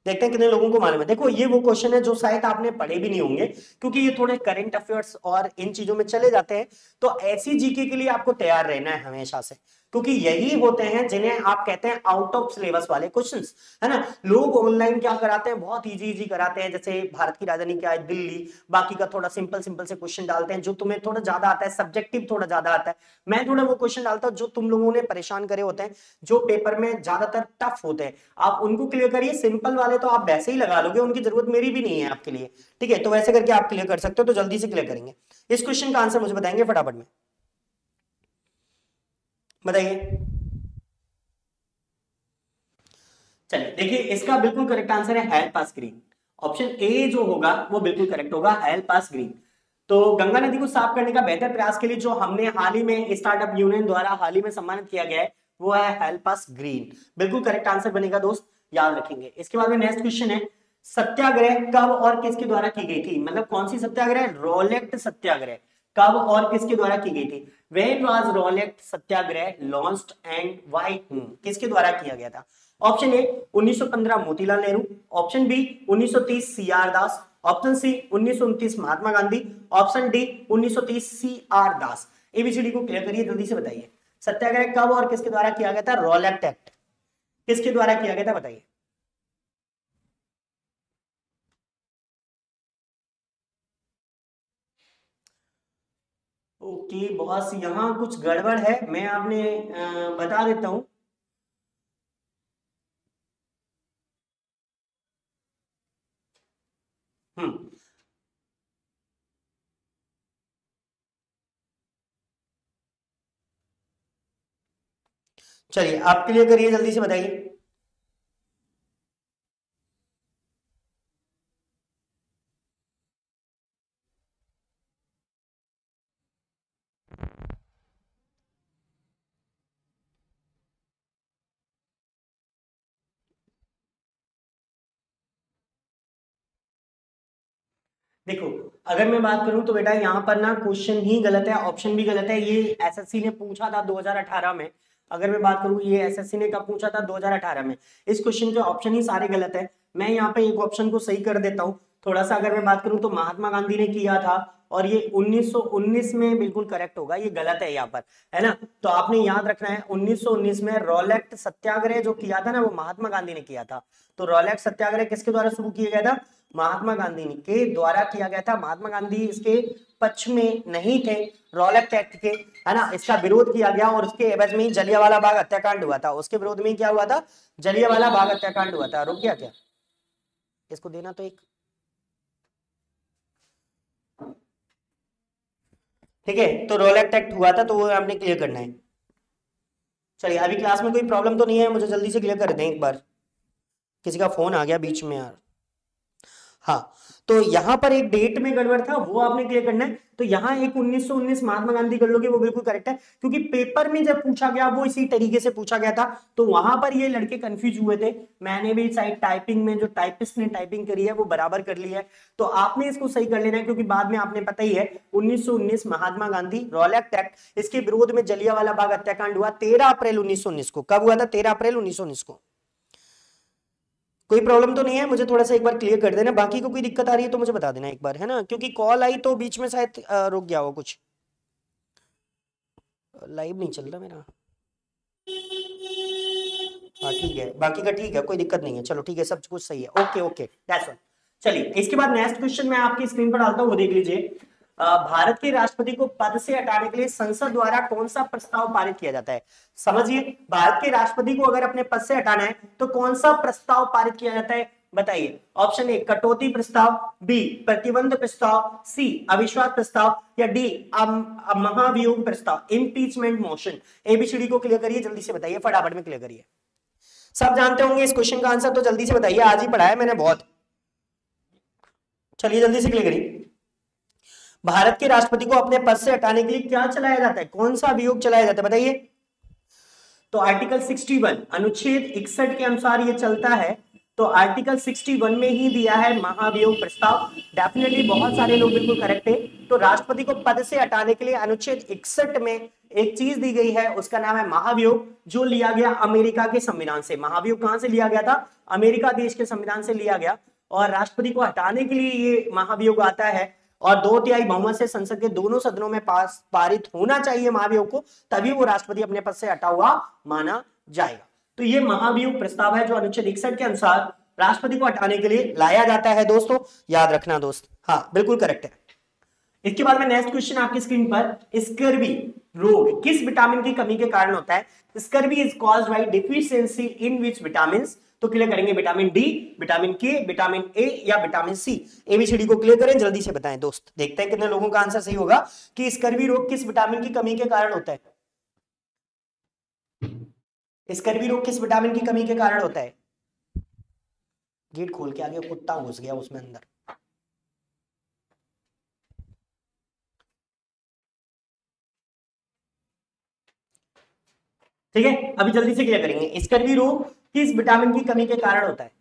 देखते हैं कितने लोगों को मालूम है। देखो ये वो क्वेश्चन है जो शायद आपने पढ़े भी नहीं होंगे, क्योंकि ये थोड़े करंट अफेयर्स और इन चीजों में चले जाते हैं। तो ऐसी जीके के लिए आपको तैयार रहना है हमेशा से, क्योंकि यही होते हैं जिन्हें आप कहते हैं आउट ऑफ सिलेबस वाले क्वेश्चंस, है ना। लोग ऑनलाइन क्या कराते हैं, बहुत इजी इजी कराते हैं, जैसे भारत की राजधानी क्या है, दिल्ली, बाकी का थोड़ा सिंपल सिंपल से क्वेश्चन डालते हैं जो तुम्हें थोड़ा ज्यादा आता है, सब्जेक्टिव थोड़ा ज्यादा आता है। मैं थोड़ा वो क्वेश्चन डालता हूँ जो तुम लोगों ने परेशान करे होते हैं, जो पेपर में ज्यादातर टफ होते हैं, आप उनको क्लियर करिए। सिंपल वाले तो आप वैसे ही लगा लोगे, उनकी जरूरत मेरी भी नहीं है आपके लिए, ठीक है। तो वैसे करके आप क्लियर कर सकते हो, तो जल्दी से क्लियर करेंगे। इस क्वेश्चन का आंसर मुझे बताएंगे फटाफट में, बताइए। चलिए देखिए, इसका बिल्कुल करेक्ट आंसर है help S green. Option A जो होगा वो बिल्कुल करेक्ट होगा, हेल्प एस ग्रीन। तो गंगा नदी को साफ करने का बेहतर प्रयास के लिए जो हमने हाल ही में स्टार्टअप यूनियन द्वारा हाल ही में सम्मानित किया गया है वो है हेल्प एस ग्रीन, बिल्कुल करेक्ट आंसर बनेगा दोस्त, याद रखेंगे। इसके बाद में नेक्स्ट क्वेश्चन है, सत्याग्रह कब और किसके द्वारा की गई थी, मतलब कौन सी सत्याग्रह, रोलेट सत्याग्रह कब और किसके द्वारा की गई थी? When was Rowlatt Satyagraha launched and why? किसके द्वारा किया गया था? ऑप्शन ए उन्नीस सौ पंद्रह मोतीलाल नेहरू, ऑप्शन बी उन्नीस सौ तीस सी आर दास, ऑप्शन सी उन्नीस सौ उनतीस महात्मा गांधी, ऑप्शन डी उन्नीस सौ तीस सी आर दास। एबीसीडी को क्लियर करिए, जल्दी से बताइए, सत्याग्रह कब और किसके द्वारा किया गया था? रॉलेट एक्ट किसके द्वारा किया गया था, बताइए। ओके okay, बॉस यहाँ कुछ गड़बड़ है, मैं आपने आ, बता देता हूँ। हम्म चलिए आप क्लियर करिए, जल्दी से बताइए। देखो अगर मैं बात करूं तो बेटा यहाँ पर ना क्वेश्चन ही गलत है, ऑप्शन भी गलत है। ये एसएससी ने पूछा था दो हज़ार अठारह में, अगर मैं बात करूं ये एसएससी ने कब पूछा था, दो हज़ार अठारह में। इस क्वेश्चन के ऑप्शन ही सारे गलत है, मैं यहाँ पे एक ऑप्शन को सही कर देता हूँ थोड़ा सा। अगर मैं बात करूँ तो महात्मा गांधी ने किया था और ये उन्नीस सौ उन्नीस में बिल्कुल करेक्ट होगा, ये गलत है यहाँ पर, है ना। तो आपने याद रखना है उन्नीस सौ उन्नीस में रॉलेट सत्याग्रह जो किया था ना वो महात्मा गांधी ने किया था। तो रॉलेट सत्याग्रह किसके द्वारा शुरू किया गया था? महात्मा गांधी के द्वारा किया गया था। महात्मा गांधी इसके पक्ष में नहीं थे रॉलेट एक्ट के, है ना। इसका विरोध किया गया और उसके एवज में जलियांवाला बाग हत्याकांड हुआ था। उसके विरोध में क्या हुआ था? जलियांवाला बाग हत्याकांड हुआ था। रुक गया क्या? इसको देना तो एक, ठीक है। तो रॉलेट एक्ट हुआ था, तो वो आपने क्लियर करना है। चलिए अभी क्लास में कोई प्रॉब्लम तो नहीं है, मुझे जल्दी से क्लियर कर दें एक बार। किसी का फोन आ गया बीच में यार। हाँ, तो यहाँ पर एक डेट में गड़बड़ था, वो आपने क्लियर करना है। तो यहाँ एक उन्नीस सौ उन्नीस महात्मा गांधी कर लोगे, वो बिल्कुल करेक्ट है, क्योंकि पेपर में जब पूछा गया वो इसी तरीके से पूछा गया था। तो वहां पर ये लड़के कंफ्यूज हुए थे। मैंने भी साइड टाइपिंग में जो टाइपिस्ट ने टाइपिंग करी है वो बराबर कर ली है। तो आपने इसको सही कर लेना है, क्योंकि बाद में आपने पता ही है उन्नीस सौ उन्नीस महात्मा गांधी रॉलेट एक्ट, इसके विरोध में जलियांवाला बाग हत्याकांड हुआ तेरह अप्रैल उन्नीस सौ उन्नीस को। कब हुआ था? तेरह अप्रैल उन्नीस सौ उन्नीस को। कोई प्रॉब्लम तो नहीं है, मुझे थोड़ा सा एक बार क्लियर कर देना। बाकी को कोई दिक्कत आ रही है तो मुझे बता देना एक बार, है ना, क्योंकि कॉल आई तो बीच में शायद रुक गया हो। कुछ लाइव नहीं चल रहा मेरा। हाँ ठीक है, बाकी का ठीक है, कोई दिक्कत नहीं है, चलो ठीक है, सब कुछ सही है, ओके ओके दैट्स ऑल। चलिए इसके बाद नेक्स्ट क्वेश्चन मैं आपकी स्क्रीन पर डालता हूँ, वो देख लीजिए। भारत के राष्ट्रपति को पद से हटाने के लिए संसद द्वारा कौन सा प्रस्ताव पारित किया जाता है? समझिए, भारत के राष्ट्रपति को अगर अपने पद से हटाना है तो कौन सा प्रस्ताव पारित किया जाता है, बताइए। ऑप्शन ए कटौती प्रस्ताव, बी प्रतिबंध प्रस्ताव, सी अविश्वास प्रस्ताव या डी महाभियोग प्रस्ताव, इम्पीचमेंट मोशन। एबीसीडी को क्लियर करिए, जल्दी से बताइए, फटाफट में क्लियर करिए। सब जानते होंगे इस क्वेश्चन का आंसर, तो जल्दी से बताइए, आज ही पढ़ा है मैंने बहुत। चलिए जल्दी से क्लियर करिए। भारत के राष्ट्रपति को अपने पद से हटाने के लिए क्या चलाया जाता है, कौन सा अभियोग चलाया जाता है, बताइए। तो आर्टिकल इकसठ अनुच्छेद इकसठ के अनुसार ये चलता है, तो आर्टिकल इकसठ में ही दिया है महाभियोग प्रस्ताव। डेफिनेटली बहुत सारे लोग बिल्कुल करेक्ट है। तो राष्ट्रपति को पद से हटाने के लिए अनुच्छेद इकसठ में एक चीज दी गई है, उसका नाम है महाभियोग, जो लिया गया अमेरिका के संविधान से। महाभियोग कहां से लिया गया था? अमेरिका देश के संविधान से लिया गया, और राष्ट्रपति को हटाने के लिए ये महाभियोग आता है, और दो तिहाई बहुमत से संसद के दोनों सदनों में पास पारित होना चाहिए महाभियोग को, तभी वो राष्ट्रपति अपने पद से हटा हुआ माना जाएगा। तो ये महाभियोग प्रस्ताव है जो अनुच्छेद इकसठ के अनुसार राष्ट्रपति को हटाने के लिए लाया जाता है दोस्तों, याद रखना दोस्त। हाँ बिल्कुल करेक्ट है। इसके बाद में नेक्स्ट क्वेश्चन आपकी स्क्रीन पर, स्कर्वी रोग किस विटामिन की कमी के कारण होता है? Scurvy is caused by deficiency in which vitamin? तो क्लियर करेंगे vitamin D, vitamin K, vitamin A या विटामिन सी। एबीसीडी को क्लियर करें, जल्दी से बताएं दोस्त, देखते हैं कितने लोगों का आंसर सही होगा कि स्कर्वी रोग किस विटामिन की कमी के कारण होता है। स्कर्वी रोग किस विटामिन की कमी के कारण होता है? गेट खोल के आगे कुत्ता घुस गया उसमें अंदर। ठीक है, अभी जल्दी से क्लियर करेंगे, स्कर्वी रोग किस विटामिन की कमी के कारण होता है?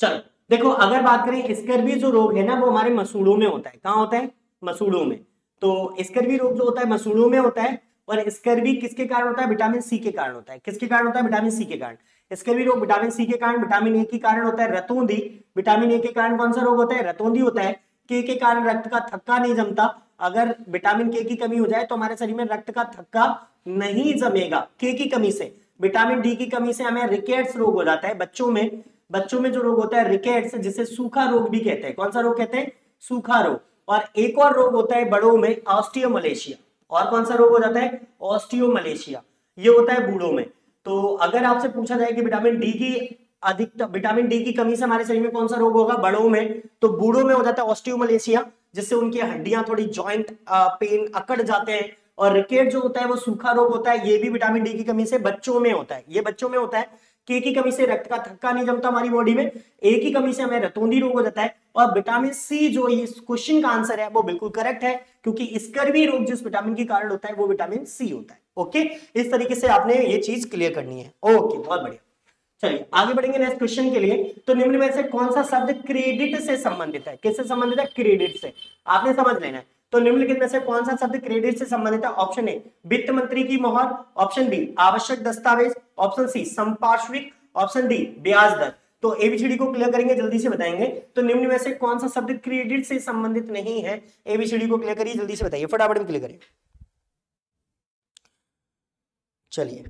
चलो देखो, अगर बात करें, स्कर्वी जो रोग है ना वो हमारे मसूड़ों में होता है। कहाँ होता है? मसूड़ों में। तो स्कर्वी रोग जो होता है मसूड़ों में होता है, और स्कर्वी किसके कारण होता है? विटामिन सी के कारण होता है। किसके कारण होता है? विटामिन सी के कारण। स्कर्वी रोग विटामिन सी के कारण, विटामिन ए के कारण होता है रतौंधी। विटामिन ए के कारण कौन सा रोग होता है? रतौंधी होता है। के के कारण रक्त का थक्का नहीं जमता। अगर विटामिन के की कमी हो जाए तो हमारे शरीर में रक्त का थक्का नहीं जमेगा के की कमी से। विटामिन डी की कमी से हमें रिकेट्स रोग हो जाता है बच्चों में। बच्चों में जो रोग होता है रिकेट्स, जिसे सूखा रोग भी कहते हैं। कौन सा रोग कहते हैं? सूखा रोग। और एक और रोग होता है बड़ों में, ऑस्टियोमलेशिया। और कौन सा रोग हो जाता है? ऑस्टियोमलेशिया। ये होता है बूढ़ों में। तो अगर आपसे पूछा जाए कि विटामिन डी की अधिकतर विटामिन डी की कमी से हमारे शरीर में कौन सा रोग होगा बड़ों में, तो बूढ़ों में हो जाता है ऑस्टियोमलेशिया, जिससे उनकी हड्डियां थोड़ी जॉइंट पेन अकड़ जाते हैं। और रिकेट जो होता है वो सूखा रोग होता है, ये भी विटामिन डी की कमी से बच्चों में होता है। ये बच्चों में होता है। के की कमी से रक्त का थक्का नहीं जमता हमारी बॉडी में। ए की कमी से हमें रतौंधी रोग हो जाता है। और विटामिन सी जो इस क्वेश्चन का आंसर है वो बिल्कुल करेक्ट है, क्योंकि स्कर्वी रोग जिस विटामिन के कारण होता है वो विटामिन सी होता है। ओके, इस तरीके से आपने ये चीज क्लियर करनी है। ओके, बहुत बढ़िया। चलिए आगे बढ़ेंगे नेक्स्ट क्वेश्चन के लिए। तो निम्न में से कौन सा शब्द क्रेडिट से संबंधित है? किससे संबंधित है? क्रेडिट से, आपने समझ लेना है। तो निम्नलिखित में से कौन सा शब्द क्रेडिट से संबंधित है? ऑप्शन ए वित्त मंत्री की मोहर, ऑप्शन बी आवश्यक दस्तावेज, ऑप्शन सी संपार्श्विक, ऑप्शन डी ब्याज दर। तो एबीसीडी को क्लियर करेंगे, जल्दी से बताएंगे। तो निम्न में से कौन सा शब्द क्रेडिट से संबंधित नहीं है? एबीसीडी को क्लियर करिए, जल्दी से बताइए, फटाफट में क्लियर करिए। चलिए,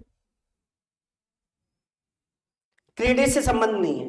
क्रेडिट से संबंध नहीं है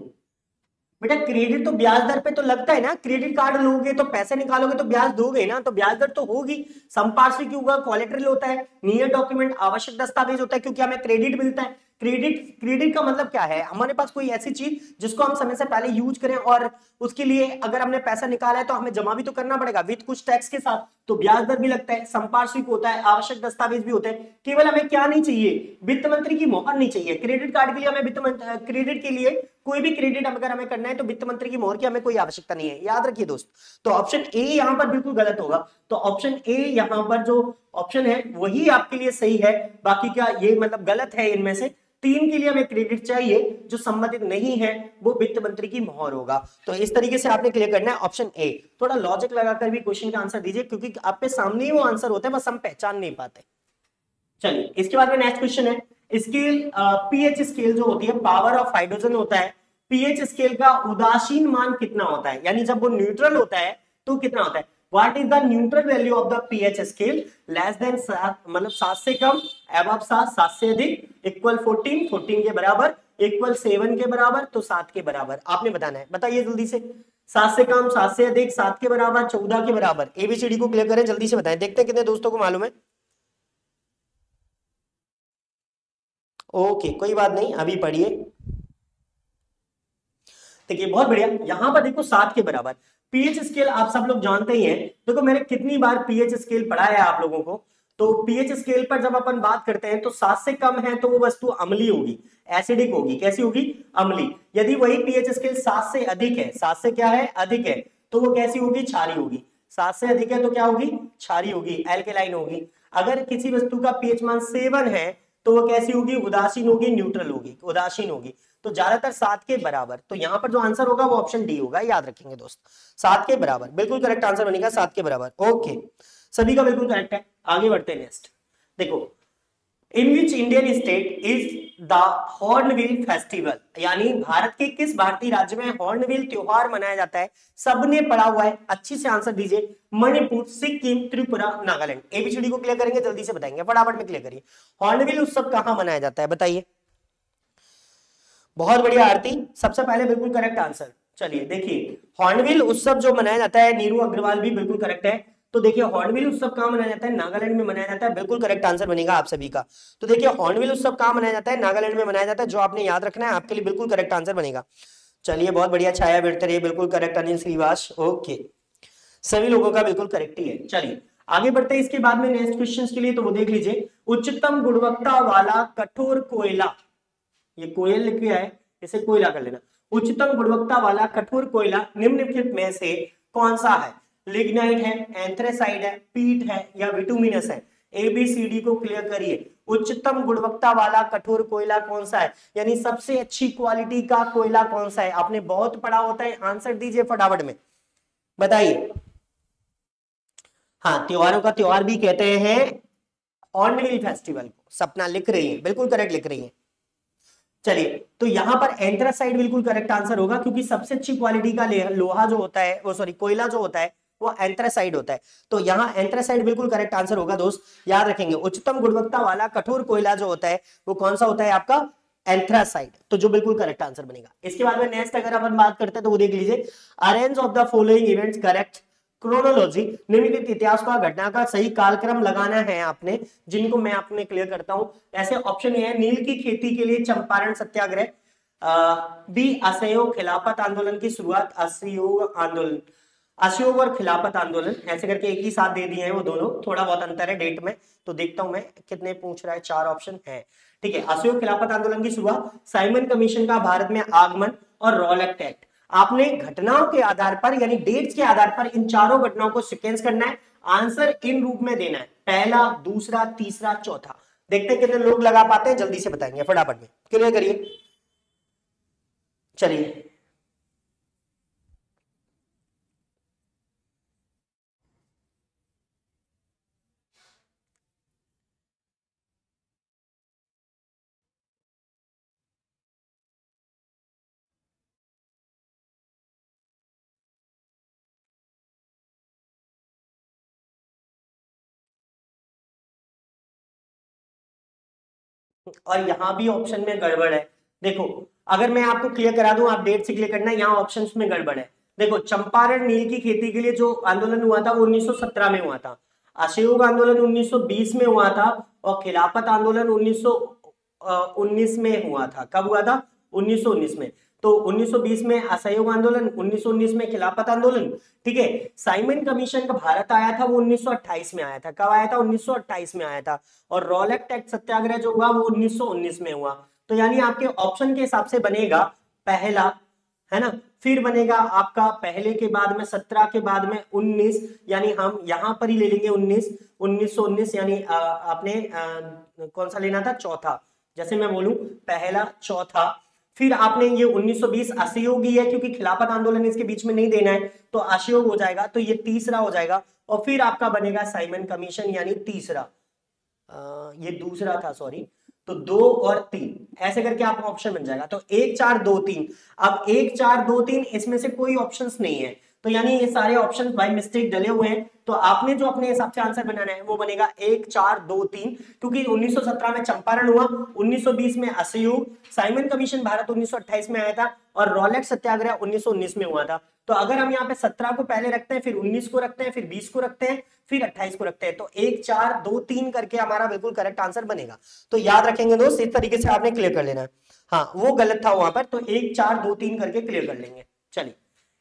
बेटा। क्रेडिट तो ब्याज दर पे तो लगता है ना, क्रेडिट कार्ड लोगे तो पैसे निकालोगे तो ब्याज दोगे ना, तो ब्याज दर तो होगी। संपार्श्विक होगा, कोलेटरल होता है, नियर डॉक्यूमेंट, आवश्यक दस्तावेज होता है, क्योंकि हमें क्रेडिट मिलता है। क्रेडिट क्रेडिट का मतलब क्या है? हमारे पास कोई ऐसी चीज जिसको हम समय से पहले यूज करें, और उसके लिए अगर हमने पैसा निकाला है तो हमें जमा भी तो करना पड़ेगा विद कुछ टैक्स के साथ। तो ब्याज दर भी लगता है, संपार्श्विक होता है, आवश्यक दस्तावेज भी होते हैं। केवल हमें क्या नहीं चाहिए? वित्त मंत्री की मोहर नहीं चाहिए। क्रेडिट कार्ड के लिए हमें वित्त मंत्री, क्रेडिट के लिए कोई भी क्रेडिट अगर हमें करना है तो वित्त मंत्री की मोहर की हमें कोई आवश्यकता नहीं है, याद रखिए दोस्त। तो ऑप्शन ए यहाँ पर बिल्कुल गलत होगा। तो ऑप्शन ए यहाँ पर जो ऑप्शन है वही आपके लिए सही है, बाकी क्या ये मतलब गलत है। इनमें से तीन के लिए हमें क्रेडिट चाहिए, जो संबंधित नहीं है वो वित्त मंत्री की मोहर होगा। तो इस तरीके से आपने क्लियर करना है ऑप्शन ए। थोड़ा लॉजिक लगाकर भी क्वेश्चन का आंसर दीजिए, क्योंकि आपके सामने ही वो आंसर होता है, बस हम पहचान नहीं पाते। चलिए, इसके बाद में नेक्स्ट क्वेश्चन है, स्केल पीएच स्केल जो होती है पावर ऑफ हाइड्रोजन होता है। पीएच स्केल का उदासीन मान कितना होता है? यानी जब वो न्यूट्रल होता है तो कितना होता है? What is the neutral value of the pH scale less than मतलब सात से कम, अबव सात, सात से अधिक, इक्वल फोर्टीन, फोर्टीन के बराबर, इक्वल सेवन के बराबर, तो सात के बराबर आपने बताना है। बताइए जल्दी से, सात से कम, सात से अधिक, सात के बराबर, चौदह के बराबर। एबीसीडी को क्लियर करें, जल्दी से बताएं, देखते हैं कितने दोस्तों को मालूम है। ओके कोई बात नहीं, अभी पढ़िए। देखिए बहुत बढ़िया, यहां पर देखो सात के बराबर पीएच स्केल आप सब लोग जानते ही हैं। देखो मैंने कितनी बार पीएच स्केल पढ़ाया है आप लोगों को। तो पीएच स्केल पर जब अपन बात करते हैं तो सात से कम है तो वो वस्तु अम्लीय होगी, एसिडिक होगी। कैसी होगी? अम्लीय। यदि वही पीएच स्केल सात से अधिक है, सात से क्या है? अधिक है, तो वो कैसी होगी? क्षारीय होगी। सात से अधिक है तो क्या होगी? क्षारीय होगी, एल्केलाइन होगी। अगर किसी वस्तु का पीएच मान सेवन है तो वो कैसी होगी? उदासीन होगी, न्यूट्रल होगी, उदासीन होगी। तो ज्यादातर सात के बराबर। तो यहाँ पर जो आंसर होगा वो ऑप्शन डी होगा, याद रखेंगे दोस्त, सात के बराबर बिल्कुल करेक्ट आंसर बनेगा, सात के बराबर। ओके सभी का बिल्कुल करेक्ट है। आगे बढ़ते हैं नेक्स्ट। देखो, in which Indian state is the hornbill festival, यानी भारत के किस भारतीय राज्य में हॉर्नबिल त्योहार मनाया जाता है? सबने पढ़ा हुआ है, अच्छे से आंसर दीजिए। मणिपुर, सिक्किम, त्रिपुरा, नागालैंड। एबीसीडी को क्लियर करेंगे, जल्दी से बताएंगे, फटाफट में क्लियर करिए। हॉर्नबिल उत्सव कहाँ मनाया जाता है बताइए? बहुत बढ़िया आरती, सबसे पहले बिल्कुल करेक्ट आंसर। चलिए देखिए, हॉर्नबिल उत्सव जो मनाया जाता है, नीरू अग्रवाल भी बिल्कुल करेक्ट है। तो देखिए हॉर्नबिल उत्सव कहाँ मनाया जाता है? नागालैंड में मनाया जाता है, बिल्कुल करेक्ट आंसर बनेगा आप सभी का। तो देखिए हॉर्नबिल उत्सव कहाँ मनाया जाता है? नागालैंड में मनाया जाता है, जो आपने याद रखना है, आपके लिए बिल्कुल करेक्ट आंसर बनेगा। चलिए बहुत बढ़िया, छाया बेड़तरे बिल्कुल करेक्ट, अनिल श्रीवास, ओके सभी लोगों का बिल्कुल करेक्ट ही है। चलिए आगे बढ़ते हैं इसके बाद में नेक्स्ट क्वेश्चन के लिए। तो वो देख लीजिए, उच्चतम गुणवत्ता वाला कठोर कोयला, ये कोयल लिख लिया है, इसे कोयला कर लेना। उच्चतम गुणवत्ता वाला कठोर कोयला निम्नलिखित में से कौन सा है? लिग्नाइट है, एंथ्रेसाइट है, पीट है, या विटुमिनस है? ए बी सी डी को क्लियर करिए। उच्चतम गुणवत्ता वाला कठोर कोयला कौन सा है, यानी सबसे अच्छी क्वालिटी का कोयला कौन सा है? आपने बहुत पढ़ा होता है, आंसर दीजिए फटाफट में, बताइए। हाँ, त्योहारों का त्योहार भी कहते हैं हॉर्नबिल फेस्टिवल को, सपना लिख रही है, बिल्कुल करेक्ट लिख रही है। चलिए तो यहाँ पर एंथ्रासाइट बिल्कुल करेक्ट आंसर होगा, क्योंकि सबसे अच्छी क्वालिटी का लोहा जो होता है, वो सॉरी कोयला जो होता है वो एंथ्रासाइट होता है। तो यहाँ एंथ्रासाइट बिल्कुल करेक्ट आंसर होगा दोस्त, याद रखेंगे। उच्चतम गुणवत्ता वाला कठोर कोयला जो होता है वो कौन सा होता है आपका? एंथ्रासाइट, तो जो बिल्कुल करेक्ट आंसर बनेगा। इसके बाद में नेक्स्ट अगर अपन बात करते हैं तो वो देख लीजिए, arrange of the following events correct chronology, निम्नलिखित इतिहास का घटना का सही कालक्रम लगाना है आपने, जिनको मैं आपने क्लियर करता हूं। ऐसे ऑप्शन ये है, नील की खेती के लिए चंपारण सत्याग्रह, बी असहयोग खिलाफत आंदोलन की शुरुआत, असहयोग आंदोलन, असहयोग और खिलाफत आंदोलन, ऐसे करके एक ही साथ दे दिए हैं वो दोनों, थोड़ा बहुत अंतर है डेट में, तो देखता हूं मैं कितने पूछ रहा है, चार ऑप्शन है, ठीक है। असहयोग खिलाफत आंदोलन की शुरुआत, साइमन कमीशन का भारत में आगमन, और रॉलेट एक्ट। आपने घटनाओं के आधार पर यानी डेट्स के आधार पर इन चारों घटनाओं को सीक्वेंस करना है, आंसर इन रूप में देना है, पहला, दूसरा, तीसरा, चौथा। देखते हैं कितने लोग लगा पाते हैं, जल्दी से बताएंगे फटाफट में, क्लियर करिए। चलिए और यहाँ भी ऑप्शन में गड़बड़ है। देखो अगर मैं आपको क्लियर करा दूं, आप डेट से क्लियर करना है, यहाँ ऑप्शंस में गड़बड़ है। देखो चंपारण नील की खेती के लिए जो आंदोलन हुआ था वो उन्नीस सौ सत्रह में हुआ था, असहयोग आंदोलन उन्नीस सौ बीस में हुआ था, और खिलाफत आंदोलन उन्नीस सौ उन्नीस में हुआ था। कब हुआ था? उन्नीस सौ उन्नीस में। तो उन्नीस सौ बीस में असहयोग आंदोलन, उन्नीस सौ उन्नीस में खिलाफत आंदोलन, ठीक है। साइमन कमीशन का भारत आया था वो उन्नीस सौ अट्ठाईस में आया था। कब आया था? उन्नीस सौ अट्ठाईस में आया था। और रॉलेट एक्ट सत्याग्रह जो हुआ वो उन्नीस सौ उन्नीस में हुआ। तो यानी आपके ऑप्शन के हिसाब से बनेगा पहला, है ना, फिर बनेगा आपका पहले के बाद में सत्रह के बाद में उन्नीस, यानी हम यहाँ पर ही ले लेंगे उन्नीस, उन्नीस सौ उन्नीस यानी आपने आ, कौन सा लेना था? चौथा। जैसे मैं बोलूं पहला, चौथा, फिर आपने ये उन्नीस सौ बीस असहयोग ही है क्योंकि खिलाफत आंदोलन इसके बीच में नहीं देना है, तो असहयोग हो जाएगा, तो ये तीसरा हो जाएगा। और फिर आपका बनेगा साइमन कमीशन, यानी तीसरा, आ, ये दूसरा था सॉरी, तो दो और तीन, ऐसे करके आपका ऑप्शन बन जाएगा। तो एक, चार, दो, तीन। अब एक, चार, दो, तीन इसमें से कोई ऑप्शंस नहीं है, तो यानी ये सारे ऑप्शन बाय मिस्टेक डले हुए हैं। तो आपने जो अपने हिसाब से आंसर बनाना है वो बनेगा एक चार दो तीन, क्योंकि उन्नीस सौ सत्रह में चंपारण हुआ, उन्नीस सौ बीस में असहयोग, साइमन कमीशन भारत उन्नीस सौ अट्ठाईस में आया था और रॉलेट सत्याग्रह उन्नीस सौ उन्नीस में हुआ था। तो अगर हम यहाँ पे सत्रह को पहले रखते हैं, फिर उन्नीस को रखते हैं, फिर बीस को रखते हैं, फिर अट्ठाईस को रखते हैं, तो एक चार दो तीन करके हमारा बिल्कुल करेक्ट आंसर बनेगा। तो याद रखेंगे दोस्त, इस तरीके से आपने क्लियर कर लेना है। हाँ वो गलत था वहां पर, तो एक चार दो तीन करके क्लियर कर लेंगे। चलिए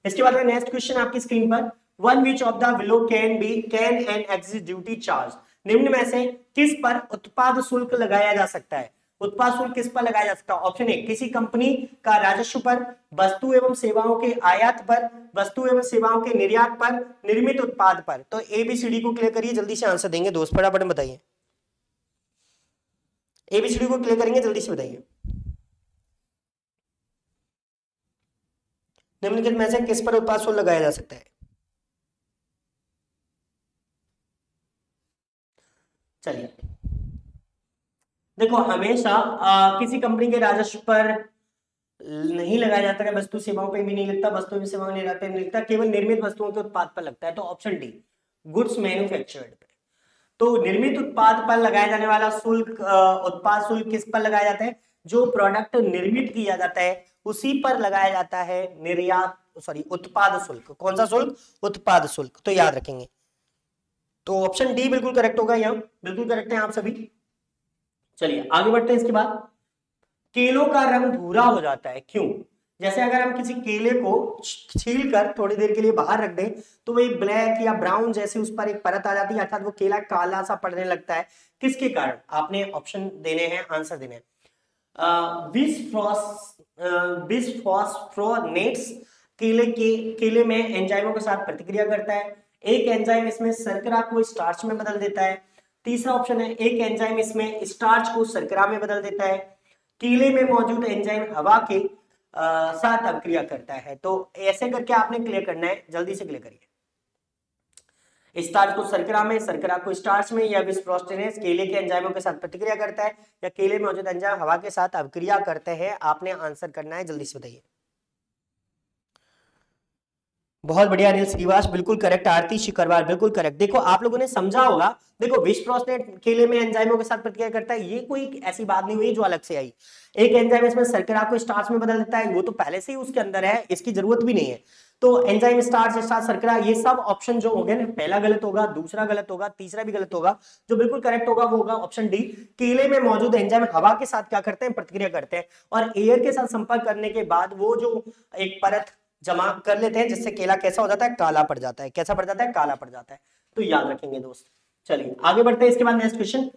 इसके बाद नेक्स्ट क्वेश्चन आपकी स्क्रीन पर, One which of the below can be can an excise duty charged? निम्न में से किस पर उत्पाद शुल्क लगाया जा सकता है? उत्पाद शुल्क किस पर लगाया जा सकता है? ऑप्शन ए किसी कंपनी का राजस्व पर, वस्तु एवं सेवाओं के आयात पर, वस्तु एवं सेवाओं के निर्यात पर, निर्मित उत्पाद पर। तो ए बी सी डी को क्लियर करिए, जल्दी से आंसर देंगे दोस्त, फटाफट बताइए। ए बी सी डी को क्लियर करेंगे, जल्दी से बताइए। निम्नलिखित में से किस पर उत्पाद शुल्क लगाया जा सकता है? चलिए देखो, हमेशा आ, किसी कंपनी के राजस्व पर नहीं लगाया जाता है, वस्तु सेवाओं पे भी नहीं लगता, वस्तु एवं सेवाओं निर्यात पे नहीं लगता, केवल निर्मित वस्तुओं के उत्पाद पर लगता है। तो ऑप्शन डी गुड्स मैन्युफैक्चर्ड पे। तो निर्मित उत्पाद पर लगाया जाने वाला शुल्क, उत्पाद शुल्क किस पर लगाया जाता है? जो प्रोडक्ट निर्मित किया जाता है उसी पर लगाया जाता है निर्यात सॉरी उत्पाद शुल्क। कौन सा शुल्क? उत्पाद शुल्क। तो याद रखेंगे, तो ऑप्शन डी बिल्कुल करेक्ट होगा, यहाँ बिल्कुल करेक्ट है आप सभी। चलिए आगे बढ़ते हैं। इसके बाद केलों का रंग भूरा हो जाता है क्यों? जैसे अगर हम किसी केले को छील कर थोड़ी देर के लिए बाहर रख दें तो वही ब्लैक या ब्राउन जैसे उस पर एक परत आ जाती है, अर्थात वो केला काला सा पड़ने लगता है। किसके कारण? आपने ऑप्शन देने हैं, आंसर देने हैं। बिसफॉस्फोनेट्स केले के केले में एंजाइमों के साथ प्रतिक्रिया करता है। एक एंजाइम इसमें शर्करा को स्टार्च में बदल देता है। तीसरा ऑप्शन है एक एंजाइम इसमें स्टार्च को शर्करा में बदल देता है। केले में मौजूद एंजाइम हवा के आ, साथ अपक्रिया करता है। तो ऐसे करके आपने क्लियर करना है, जल्दी से क्लियर करिए। स्टार्च को शर्करा में, शर्करा को स्टार्च में, या बिसफॉस्फोनेट्स केले के एंजाइमों के साथ प्रतिक्रिया करता है, या केले में मौजूद एंजाइम हवा के साथ अपक्रिया करते हैं। आपने आंसर करना है, जल्दी से बताइए। बहुत बढ़िया अनिल श्रीवास, बिल्कुल करेक्ट। आरती शिकरवार, बिल्कुल करेक्ट। देखो आप लोगों ने समझा होगा, देखो बिसफॉस्फोनेट केले में एंजाइमों के साथ प्रतिक्रिया करता है, ये कोई ऐसी बात नहीं हुई जो अलग से आई। एक एंजाइम इसमें शर्करा को स्टार्च में बदल देता है, वो तो पहले से ही उसके अंदर है, इसकी जरूरत भी नहीं है। तो एंजाइम स्टार्च स्टार्च शर्करा, ये सब ऑप्शन जो होंगे ना, पहला गलत होगा, दूसरा गलत होगा, तीसरा भी गलत होगा। जो बिल्कुल करेक्ट होगा वो होगा ऑप्शन डी, केले में मौजूद एंजाइम हवा के साथ क्या करते हैं? प्रतिक्रिया करते हैं, और एयर के साथ संपर्क करने के बाद वो जो एक परत जमा कर लेते हैं, जिससे केला कैसा हो जाता है? काला पड़ जाता है। कैसा पड़ जाता है? काला पड़ जाता है। तो याद रखेंगे दोस्त। चलिए आगे बढ़ते हैं। इसके बाद नेक्स्ट क्वेश्चन,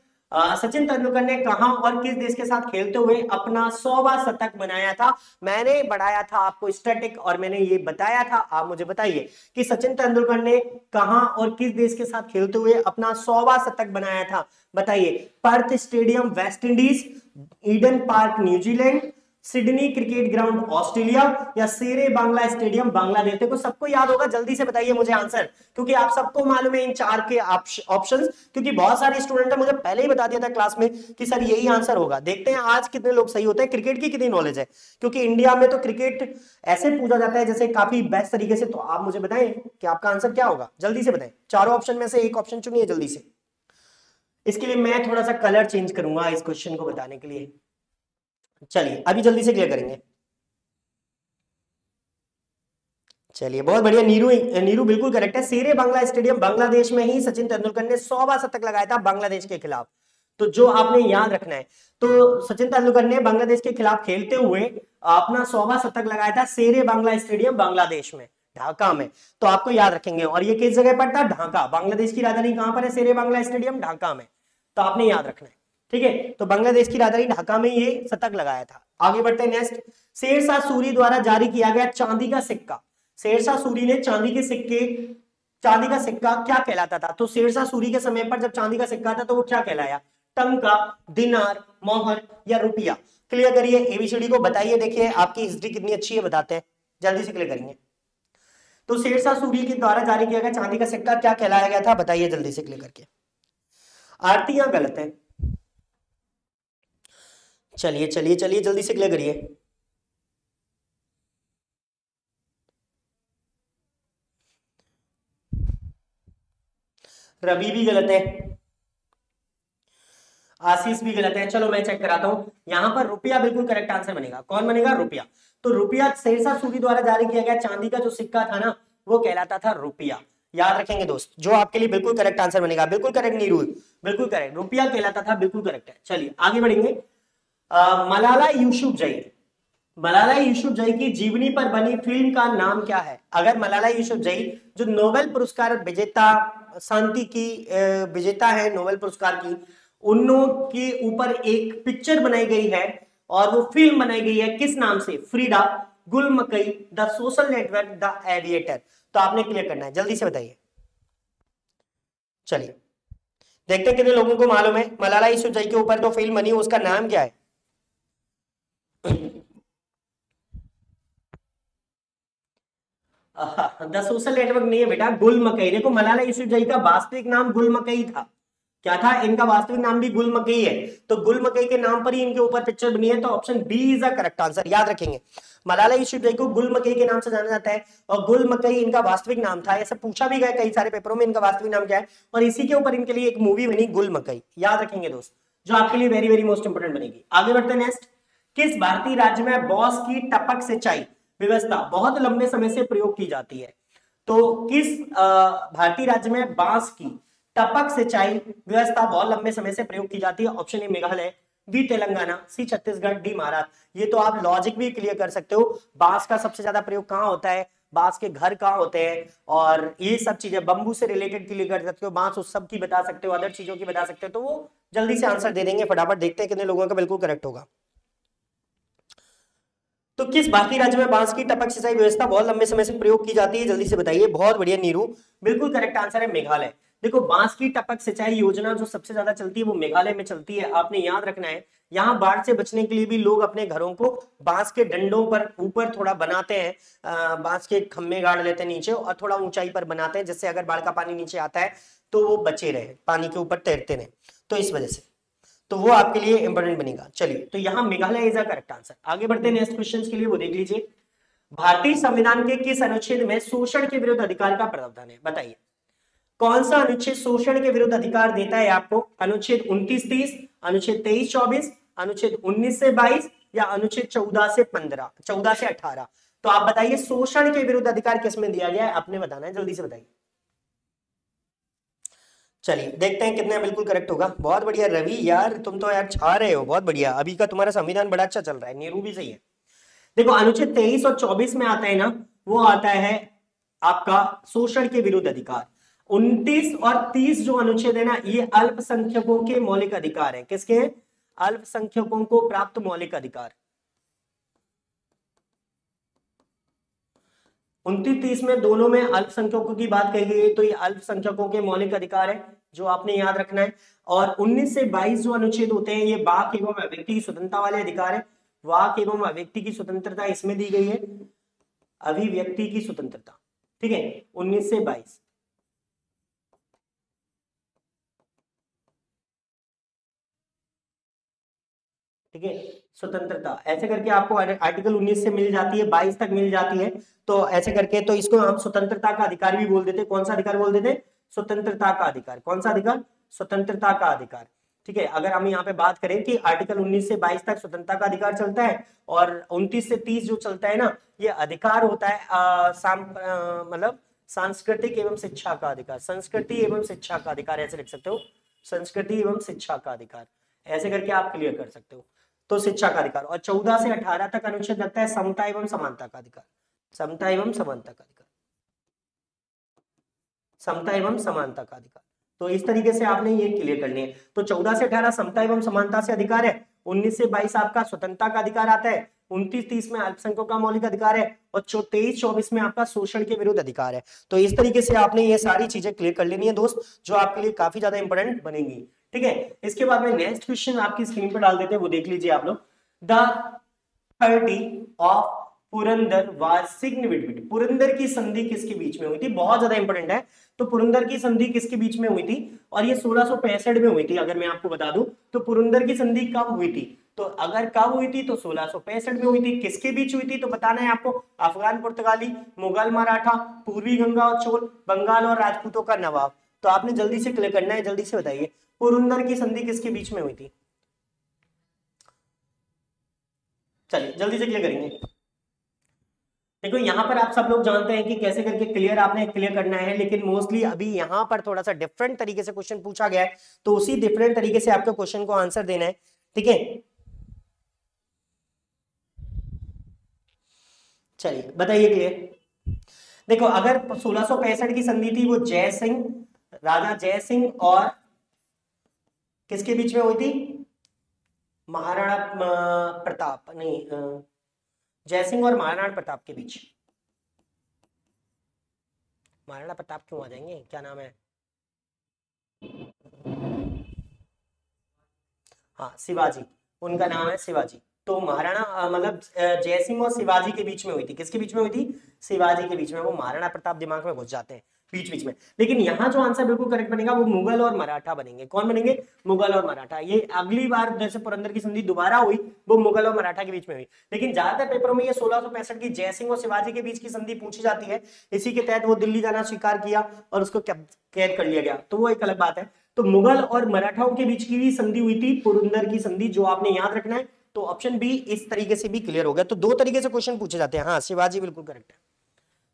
सचिन तेंदुलकर ने कहां और किस देश के साथ खेलते हुए अपना सौवां शतक बनाया था? मैंने बढ़ाया था आपको स्टैटिक और मैंने ये बताया था, आप मुझे बताइए कि सचिन तेंदुलकर ने कहां और किस देश के साथ खेलते हुए अपना सौवां शतक बनाया था? बताइए। Perth stadium West Indies, Eden Park New Zealand, Sydney cricket ground Australia, या शेरे बांग्ला स्टेडियम बांग्लादेश। देखो सबको याद होगा, जल्दी से बताइए मुझे आंसर, क्योंकि आप सबको मालूम है इन चार के ऑप्शंस, क्योंकि बहुत सारे स्टूडेंट ने मुझे पहले ही बता दिया था क्लास में कि सर यही आंसर होगा। देखते हैं आज कितने लोग सही होते हैं, क्रिकेट की कितनी नॉलेज है, क्योंकि इंडिया में तो क्रिकेट ऐसे पूछा जाता है जैसे काफी बेस्ट तरीके से। तो आप मुझे बताएं कि आपका आंसर क्या होगा, जल्दी से बताएं। चारों ऑप्शन में से एक ऑप्शन चुनिए जल्दी से। इसके लिए मैं थोड़ा सा कलर चेंज करूंगा इस क्वेश्चन को बताने के लिए। चलिए अभी जल्दी से क्लियर करेंगे। चलिए बहुत बढ़िया नीरू, नीरू बिल्कुल करेक्ट है। शेरे बांग्ला स्टेडियम बांग्लादेश में ही सचिन तेंदुलकर ने सौवां शतक लगाया था बांग्लादेश के खिलाफ। तो जो आपने याद रखना है, तो सचिन तेंदुलकर ने बांग्लादेश के खिलाफ खेलते हुए अपना सौवां शतक लगाया था शेरे बांग्ला स्टेडियम बांग्लादेश में, ढाका में। तो आपको याद रखेंगे। और ये किस जगह पड़ता है? ढाका। बांग्लादेश की राजधानी कहां पर है? शेरे बांग्ला स्टेडियम ढाका में। तो आपने याद रखना है, ठीक है। तो बांग्लादेश की राजधानी ढाका में ये शतक लगाया था। आगे बढ़ते हैं नेक्स्ट। शेरशाह सूरी द्वारा जारी किया गया चांदी का सिक्का, शेरशाह सूरी ने चांदी के सिक्के चांदी का सिक्का क्या कहलाता था? तो शेरशाह सूरी के समय पर जब चांदी का सिक्का था तो वो क्या कहलाया? टंका, दिनार, मोहर या रुपया? क्लियर करिए एबीसीडी को, बताइए। देखिए आपकी हिस्ट्री कितनी अच्छी है, बताते हैं, जल्दी से क्लियर करेंगे। तो शेरशाह सूरी के द्वारा जारी किया गया चांदी का सिक्का क्या कहलाया गया था? बताइए जल्दी से क्लियर करके। आरती यहाँ गलत है। चलिए चलिए चलिए जल्दी से क्लियर करिए। रवि भी गलत है, आशीष भी गलत है। चलो मैं चेक कराता हूं, यहां पर रुपया बिल्कुल करेक्ट आंसर बनेगा। कौन बनेगा? रुपया। तो रुपया शेरशाह सूरी द्वारा जारी किया गया चांदी का जो सिक्का था ना, वो कहलाता था रुपया। याद रखेंगे दोस्त, जो आपके लिए बिल्कुल करेक्ट आंसर बनेगा। बिल्कुल करेक्ट नहीं, रूल बिल्कुल करेक्ट, रुपया कहलाता था, बिल्कुल करेक्ट है। चलिए आगे बढ़ेंगे। आ, मलाला यूसुफजई, मलाला यूसुफजई की जीवनी पर बनी फिल्म का नाम क्या है? अगर मलाला यूसुफजई जो नोबेल पुरस्कार विजेता, शांति की विजेता है नोबेल पुरस्कार की, उन्नों के ऊपर एक पिक्चर बनाई गई है और वो फिल्म बनाई गई है किस नाम से? Frida, Gul Makai, the social network, the aviator. तो आपने क्लियर करना है, जल्दी से बताइए। चलिए देखते हैं कितने लोगों को मालूम है मलाला यूसुफजई के ऊपर जो तो फिल्म बनी है उसका नाम क्या है। द सोशल नेटवर्क नहीं है बेटा, गुल मकई। देखो मलाला यूसुफजई का वास्तविक नाम गुल मकई था। क्या था? इनका वास्तविक नाम भी गुल मकई है। तो गुल मकई के नाम पर ही इनके ऊपर पिक्चर बनी है, तो option B is a correct answer. याद रखेंगे मलाला यूसुफजई को गुल मकई के नाम से जाना जाता है और गुल मकई इनका वास्तविक नाम था। ऐसा पूछा भी गया कई सारे पेपरों में इनका वास्तविक नाम क्या है, और इसी के ऊपर इनके लिए एक मूवी बनी गुल मकई। याद रखेंगे दोस्त, जो आपके लिए वेरी वेरी मोस्ट इंपोर्टेंट बनेगी। आगे बढ़ते हैं नेक्स्ट। किस भारतीय राज्य में बॉस की टपक सिंचाई व्यवस्था बहुत लंबे समय से प्रयोग की जाती है? तो किस भारतीय राज्य में बांस की टपक सिंचाई व्यवस्था बहुत लंबे समय से प्रयोग की जाती है? Option A Meghalaya, B Telangana, C Chhattisgarh, D Maharashtra. ये तो आप लॉजिक भी क्लियर कर सकते हो। बांस का सबसे ज्यादा प्रयोग कहाँ होता है, बांस के घर कहाँ होते हैं, और ये सब चीजें बंबू से रिलेटेड क्लियर कर सकते हो। बांस उस सब की बता सकते हो, अदर चीजों की बता सकते हो। तो वो जल्दी से आंसर दे देंगे। फटाफट देखते हैं कितने लोगों का बिल्कुल करेक्ट होगा। तो किस भारतीय राज्य में बांस की टपक सिंचाई व्यवस्था बहुत लंबे समय से प्रयोग की जाती है, जल्दी से बताइए। बहुत बढ़िया नीरू, बिल्कुल करेक्ट आंसर है मेघालय। देखो बांस की टपक सिंचाई योजना जो सबसे ज्यादा चलती है वो मेघालय में चलती है। आपने याद रखना है, यहाँ बाढ़ से बचने के लिए भी लोग अपने घरों को बांस के डंडों पर ऊपर थोड़ा बनाते हैं, बांस के खम्भे गाड़ लेते हैं नीचे और थोड़ा ऊंचाई पर बनाते हैं, जिससे अगर बाढ़ का पानी नीचे आता है तो वो बचे रहे, पानी के ऊपर तैरते रहे। तो इस वजह से तो वो आपके लिए इंपॉर्टेंट बनेगा। चलिए तो यहाँ Meghalaya is a correct answer. आगे बढ़ते हैं नेक्स्ट क्वेश्चंस के लिए, वो देख लीजिए। भारतीय संविधान के किस अनुच्छेद में शोषण के विरुद्ध अधिकार का प्रावधान है, बताइए। कौन सा अनुच्छेद शोषण के विरुद्ध अधिकार देता है आपको? अनुच्छेद उनतीस तीस, अनुच्छेद तेईस चौबीस, अनुच्छेद उन्नीस से बाईस, या अनुच्छेद चौदह से पंद्रह, चौदह से अठारह। तो आप बताइए शोषण के विरुद्ध अधिकार किसमें दिया गया है, आपने बताना है, जल्दी से बताइए। चलिए देखते हैं कितना बिल्कुल करेक्ट होगा। बहुत बढ़िया रवि, यार तुम तो यार छा रहे हो, बहुत बढ़िया। अभी का तुम्हारा संविधान बड़ा अच्छा चल रहा है। नीरू भी सही है। देखो अनुच्छेद तेईस और चौबीस में आता है ना, वो आता है आपका शोषण के विरुद्ध अधिकार। उनतीस और तीस जो अनुच्छेद है ना, ये अल्पसंख्यकों के मौलिक अधिकार है। किसके? अल्पसंख्यकों को प्राप्त मौलिक अधिकार। उनतीस तीस में दोनों में अल्पसंख्यकों की बात कही गई है, तो ये अल्पसंख्यकों के मौलिक अधिकार है जो आपने याद रखना है। और उन्नीस से बाईस जो अनुच्छेद होते हैं ये वाक एवं अभिव्यक्ति की स्वतंत्रता वाले अधिकार है। वाक एवं अभिव्यक्ति की स्वतंत्रता इसमें दी गई है, अभिव्यक्ति की स्वतंत्रता, ठीक है। उन्नीस से बाईस ठीक है, स्वतंत्रता ऐसे करके आपको आर्टिकल उन्नीस से मिल जाती है, बाईस तक मिल जाती है। तो ऐसे करके तो इसको हम स्वतंत्रता का अधिकार भी बोल देते हैं। कौन सा अधिकार बोल देते हैं? स्वतंत्रता का अधिकार। कौन सा अधिकार? स्वतंत्रता का अधिकार, ठीक है। अगर हम यहाँ पे बात करें कि आर्टिकल उन्नीस से बाईस तक स्वतंत्रता का अधिकार चलता है, और उनतीस से तीस जो चलता है ना, ये अधिकार होता है मतलब सांस्कृतिक एवं शिक्षा का अधिकार। संस्कृति एवं शिक्षा का अधिकार ऐसे लिख सकते हो, संस्कृति एवं शिक्षा का अधिकार, ऐसे करके आप क्लियर कर सकते हो। तो शिक्षा का अधिकार। और चौदह से अठारह तक अनुच्छेद लगता है समता एवं समानता का अधिकार। समता एवं समानता का अधिकार, समता एवं समानता का अधिकार। तो इस तरीके से आपने ये क्लियर करनी है। तो चौदह से अठारह समता एवं समानता से अधिकार है, उन्नीस से बाईस आपका स्वतंत्रता का अधिकार आता है, उनतीस तीस में अल्पसंख्यकों का मौलिक अधिकार है, और तेईस चौबीस में आपका शोषण के विरुद्ध अधिकार है। तो इस तरीके से आपने ये सारी चीजें क्लियर कर लेनी है दोस्त, जो आपके लिए काफी ज्यादा इंपोर्टेंट बनेंगी, ठीक है। इसके बाद में नेक्स्ट क्वेश्चन आपकी स्क्रीन पर डाल देते हैं, वो देख लीजिए आप लोग। The treaty of Purandar was sign between, Purandar की संधि किसके बीच में हुई थी? बहुत ज्यादा इंपोर्टेंट है। तो पुरंदर की संधि किसके बीच में हुई थी? और ये सोलह सौ पैंसठ में हुई थी। अगर मैं आपको बता दूं तो पुरंदर की संधि कब हुई थी? तो अगर कब हुई थी तो सोलह सौ पैंसठ में हुई थी। किसके बीच हुई थी तो बताना है आपको। अफगान पुर्तगाली, मुगल मराठा, पूर्वी गंगा और चोल, बंगाल और राजपूतों का नवाब। तो आपने जल्दी से क्लिक करना है, जल्दी से बताइए पुरंदर की संधि किसके बीच में हुई थी। चलिए जल्दी से क्लियर करेंगे। देखो यहां पर आप सब लोग जानते हैं कि कैसे करके क्लियर आपने क्लियर करना है, लेकिन मोस्टली अभी यहां पर थोड़ा सा डिफरेंट तरीके से क्वेश्चन पूछा गया है, तो उसी डिफरेंट तरीके से आपको क्वेश्चन को आंसर देना है। ठीक है चलिए बताइए क्लियर। देखो अगर सोलह सौ पैंसठ की संधि थी वो जय सिंह, राजा जय सिंह और किसके बीच में हुई थी, महाराणा प्रताप, नहीं जय सिंह और महाराणा प्रताप के बीच। महाराणा प्रताप क्यों आ जाएंगे, क्या नाम है, हाँ शिवाजी, उनका नाम है शिवाजी। तो महाराणा मतलब जय सिंह और शिवाजी के बीच में हुई थी, किसके बीच में हुई थी, शिवाजी के बीच में। वो महाराणा प्रताप दिमाग में घुस जाते हैं बीच बीच में। लेकिन यहाँ जो आंसर बिल्कुल करेक्ट बनेगा वो मुगल और मराठा बनेंगे। कौन बनेंगे, मुगल और मराठा। ये अगली बार जैसे पुरंदर की संधि दोबारा हुई वो मुगल और मराठा के बीच में हुई, लेकिन ज्यादातर पेपरों में ये सोलह सौ पैंसठ की जय सिंह और शिवाजी के बीच की संधि पूछी जाती है। इसी के तहत वो दिल्ली जाना स्वीकार किया और उसको कैद कर लिया गया, तो वो एक अलग बात है। तो मुगल और मराठाओं के बीच की भी संधि हुई थी पुरंदर की संधि, जो आपने याद रखना है। तो ऑप्शन बी इस तरीके से भी क्लियर हो गया। तो दो तरीके से क्वेश्चन पूछे जाते हैं। हाँ शिवाजी बिल्कुल करेक्ट है।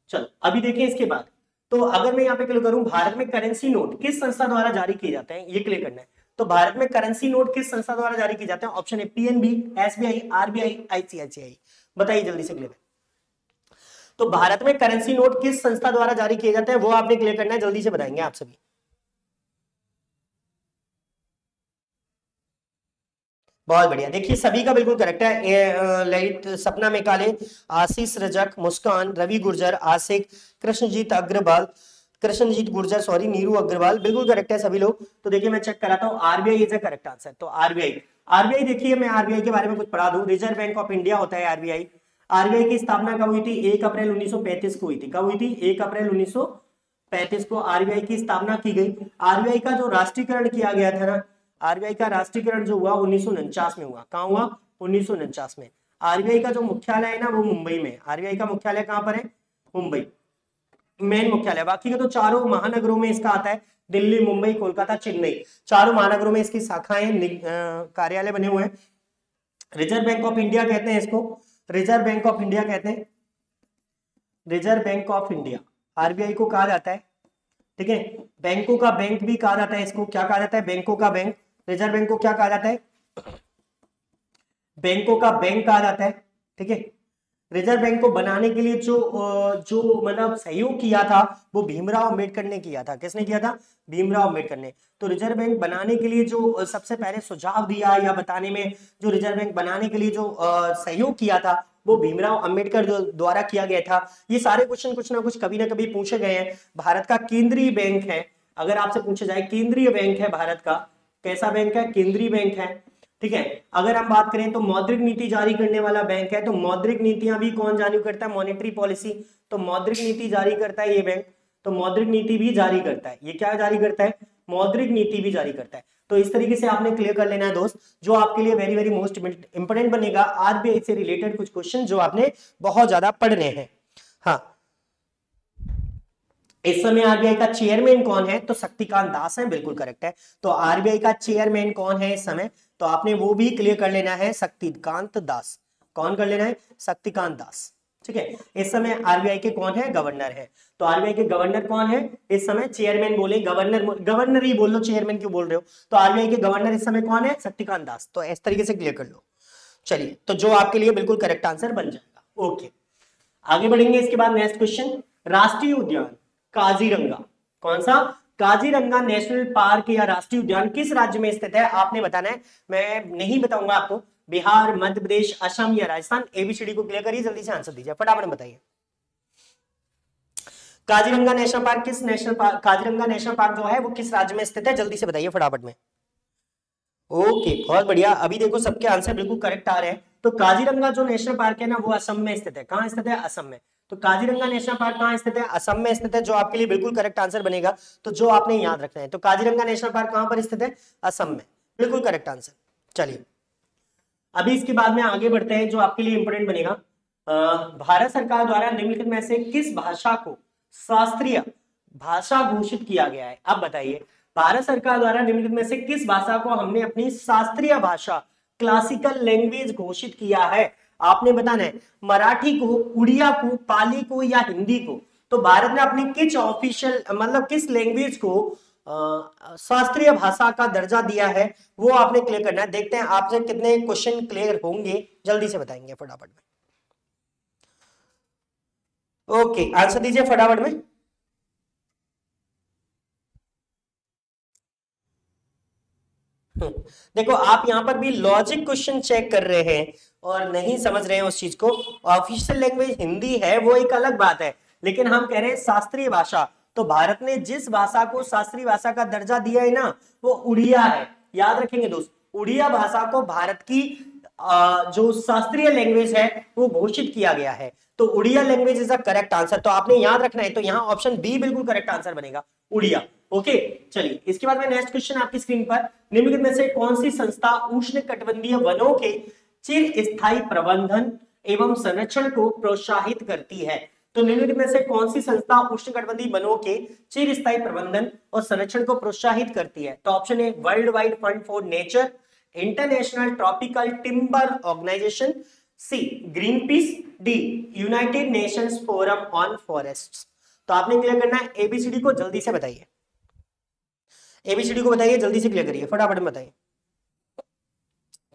चलो अभी देखिए इसके बाद, तो अगर मैं यहाँ पे क्लिक करूं, भारत में करेंसी नोट किस संस्था द्वारा जारी किए जाते हैं, ये क्लिक करना है। तो भारत में करेंसी नोट किस संस्था द्वारा जारी किए जाते हैं, ऑप्शन है पीएनबी, एसबीआई, आरबीआई, आईसीआईसीआई। बताइए जल्दी से क्लिक। तो भारत में करेंसी नोट किस संस्था द्वारा जारी किए जाते हैं वो आपने क्लिक करना है, जल्दी से बताएंगे आप सभी। बहुत बढ़िया, देखिए सभी का बिल्कुल करेक्ट है। ललित, सपना मेकाले, आशीष रजक, मुस्कान, रवि गुर्जर, आशिक, कृष्णजीत अग्रवाल, कृष्णजीत गुर्जर सॉरी नीरू अग्रवाल, बिल्कुल करेक्ट है सभी लोग। तो देखिए मैं चेक कराता हूँ, RBI is a correct answer. तो आरबीआई आरबीआई देखिए मैं आरबीआई के बारे में कुछ पढ़ा दूं। रिजर्व बैंक ऑफ इंडिया होता है आरबीआई। आरबीआई की स्थापना कब हुई थी, एक अप्रैल उन्नीस सौ पैंतीस को हुई थी। कब हुई थी, एक अप्रैल उन्नीस सौ पैंतीस को आरबीआई की स्थापना की गई। आरबीआई का जो राष्ट्रीयकरण किया गया था ना, आरबीआई का राष्ट्रीयकरण जो हुआ उन्नीस सौ उनचास में हुआ। कहाँ हुआ, उन्नीस सौ उनचास में। आरबीआई का जो मुख्यालय है ना वो मुंबई में। आरबीआई का मुख्यालय कहाँ पर है, मुंबई, मेन मुख्यालय। बाकी का तो चारों महानगरों में इसका आता है, दिल्ली, मुंबई, कोलकाता, चेन्नई, चारों महानगरों में इसकी शाखाएं, कार्यालय बने हुए हैं। रिजर्व बैंक ऑफ इंडिया कहते हैं इसको, रिजर्व बैंक ऑफ इंडिया कहते हैं, reserve bank of India RBI को कहा जाता है। ठीक है, बैंकों का बैंक भी कहा जाता है इसको। क्या कहा जाता है, बैंकों का बैंक। रिजर्व बैंक को क्या कहा जाता है, बैंकों का बैंक कहा जाता है। ठीक है, रिजर्व बैंक को बनाने के लिए जो जो मतलब सहयोग किया था वो भीमराव अम्बेडकर ने किया था। किसने किया था, भीमराव अम्बेडकर ने। तो रिजर्व बैंक बनाने के लिए जो सबसे पहले सुझाव दिया या बताने में जो रिजर्व बैंक बनाने के लिए जो सहयोग किया था वो भीमराव अम्बेडकर द्वारा किया गया था। ये सारे क्वेश्चन कुछ ना कुछ कभी ना कभी पूछे गए हैं। भारत का केंद्रीय बैंक है, अगर आपसे पूछा जाए केंद्रीय बैंक है भारत का, कैसा बैंक है, केंद्रीय बैंक है। ठीक है, अगर हम बात करें तो मौद्रिक नीति जारी करने वाला बैंक है। तो मौद्रिक नीतियां भी कौन जारी करता है, मॉनेटरी पॉलिसी। तो मौद्रिक नीति जारी करता है ये बैंक। तो मौद्रिक नीति भी जारी करता है ये, क्या जारी करता है, मौद्रिक नीति भी जारी करता है। तो इस तरीके से आपने क्लियर कर लेना है दोस्त, जो आपके लिए वेरी वेरी मोस्ट इंपोर्टेंट बनेगा। आरबीआई से रिलेटेड कुछ क्वेश्चन जो आपने बहुत ज्यादा पढ़ने हैं। हाँ, इस समय आरबीआई का चेयरमैन कौन है, तो शक्तिकांत दास है, बिल्कुल करेक्ट है। तो आरबीआई का चेयरमैन कौन है इस समय, तो आपने वो भी क्लियर कर लेना है, शक्तिकांत दास। कौन कर लेना है, शक्तिकांत दास। ठीक है, इस समय आरबीआई के कौन है, गवर्नर है। तो आरबीआई के गवर्नर कौन है इस समय, चेयरमैन बोले, गवर्नर गवर्नर ही बोल लो, चेयरमैन क्यों बोल रहे हो। तो आरबीआई के गवर्नर इस समय कौन है, शक्तिकांत दास। तो इस तरीके से क्लियर कर लो। चलिए, तो जो आपके लिए बिल्कुल करेक्ट आंसर बन जाएगा। ओके, आगे बढ़ेंगे। इसके बाद नेक्स्ट क्वेश्चन, राष्ट्रीय उद्यान काजीरंगा, कौन सा, काजीरंगा नेशनल पार्क या राष्ट्रीय उद्यान किस राज्य में स्थित है, आपने बताना है। मैं नहीं बताऊंगा आपको, बिहार, मध्य प्रदेश, असम या राजस्थान। एबीसीडी को क्लियर करिए, जल्दी से आंसर दीजिए, फटाफट बताइए। काजीरंगा नेशनल पार्क किस national park Kaziranga national park जो है वो किस राज्य में स्थित है, जल्दी से बताइए फटाफट में। ओके, बहुत बढ़िया। अभी देखो सबके आंसर बिल्कुल करेक्ट आ रहे हैं। तो काजीरंगा जो नेशनल पार्क है ना वो असम में स्थित है। कहाँ स्थित है, असम में। तो काजीरंगा नेशनल पार्क कहाँ स्थित है, असम में स्थित है, जो आपके लिए बिल्कुल करेक्ट आंसर बनेगा। तो जो आपने याद रखना है, तो काजीरंगा नेशनल पार्क कहाँ पर स्थित है, असम में, बिल्कुल करेक्ट आंसर। चलिए, अभी इसके बाद में आगे बढ़ते हैं, जो आपके लिए इंपोर्टेंट बनेगा। भारत सरकार द्वारा निम्नलिखित में से किस भाषा को शास्त्रीय भाषा घोषित किया गया है। अब बताइए भारत सरकार द्वारा निम्नलिखित में से किस भाषा को हमने अपनी शास्त्रीय भाषा क्लासिकल लैंग्वेज घोषित किया है? आपने बताना है मराठी को, उड़िया को, पाली को या हिंदी को। तो भारत ने अपनी किस ऑफिशियल मतलब किस लैंग्वेज को शास्त्रीय भाषा का दर्जा दिया है वो आपने क्लियर करना है। देखते हैं आपसे कितने क्वेश्चन क्लियर होंगे, जल्दी से बताएंगे फटाफट में। ओके आंसर दीजिए फटाफट में। देखो आप यहाँ पर भी लॉजिक क्वेश्चन चेक कर रहे हैं और नहीं समझ रहे हैं उस चीज को। ऑफिशियल लैंग्वेज हिंदी है वो एक अलग बात है, लेकिन हम कह रहे हैं शास्त्रीय भाषा। तो भारत ने जिस भाषा को शास्त्रीय भाषा का दर्जा दिया है ना वो उड़िया है। याद रखेंगे दोस्त, उड़िया भाषा को भारत की आ, जो शास्त्रीय लैंग्वेज है वो घोषित किया गया है। तो Oriya language is a correct answer. तो आपने याद रखना है, तो यहाँ ऑप्शन बी बिल्कुल करेक्ट आंसर बनेगा, उड़िया। ओके okay, चलिए इसके बाद में नेक्स्ट क्वेश्चन आपकी स्क्रीन पर। निम्नलिखित में से कौन सी संस्था उष्णकटिबंधीय वनों के चिरस्थायी प्रबंधन एवं संरक्षण को प्रोत्साहित करती है? तो निम्नलिखित में से कौन सी संस्था उष्णकटिबंधीय वनों के चिरस्थायी प्रबंधन और संरक्षण को प्रोत्साहित करती है? तो option A world wide fund for nature, international tropical timber organisation, C Greenpeace, D United Nations forum on forest. तो आपने क्लियर करना है एबीसीडी को, जल्दी से बताइए एबीसीडी को बताइए, जल्दी से क्लियर करिए फटाफट बताइए।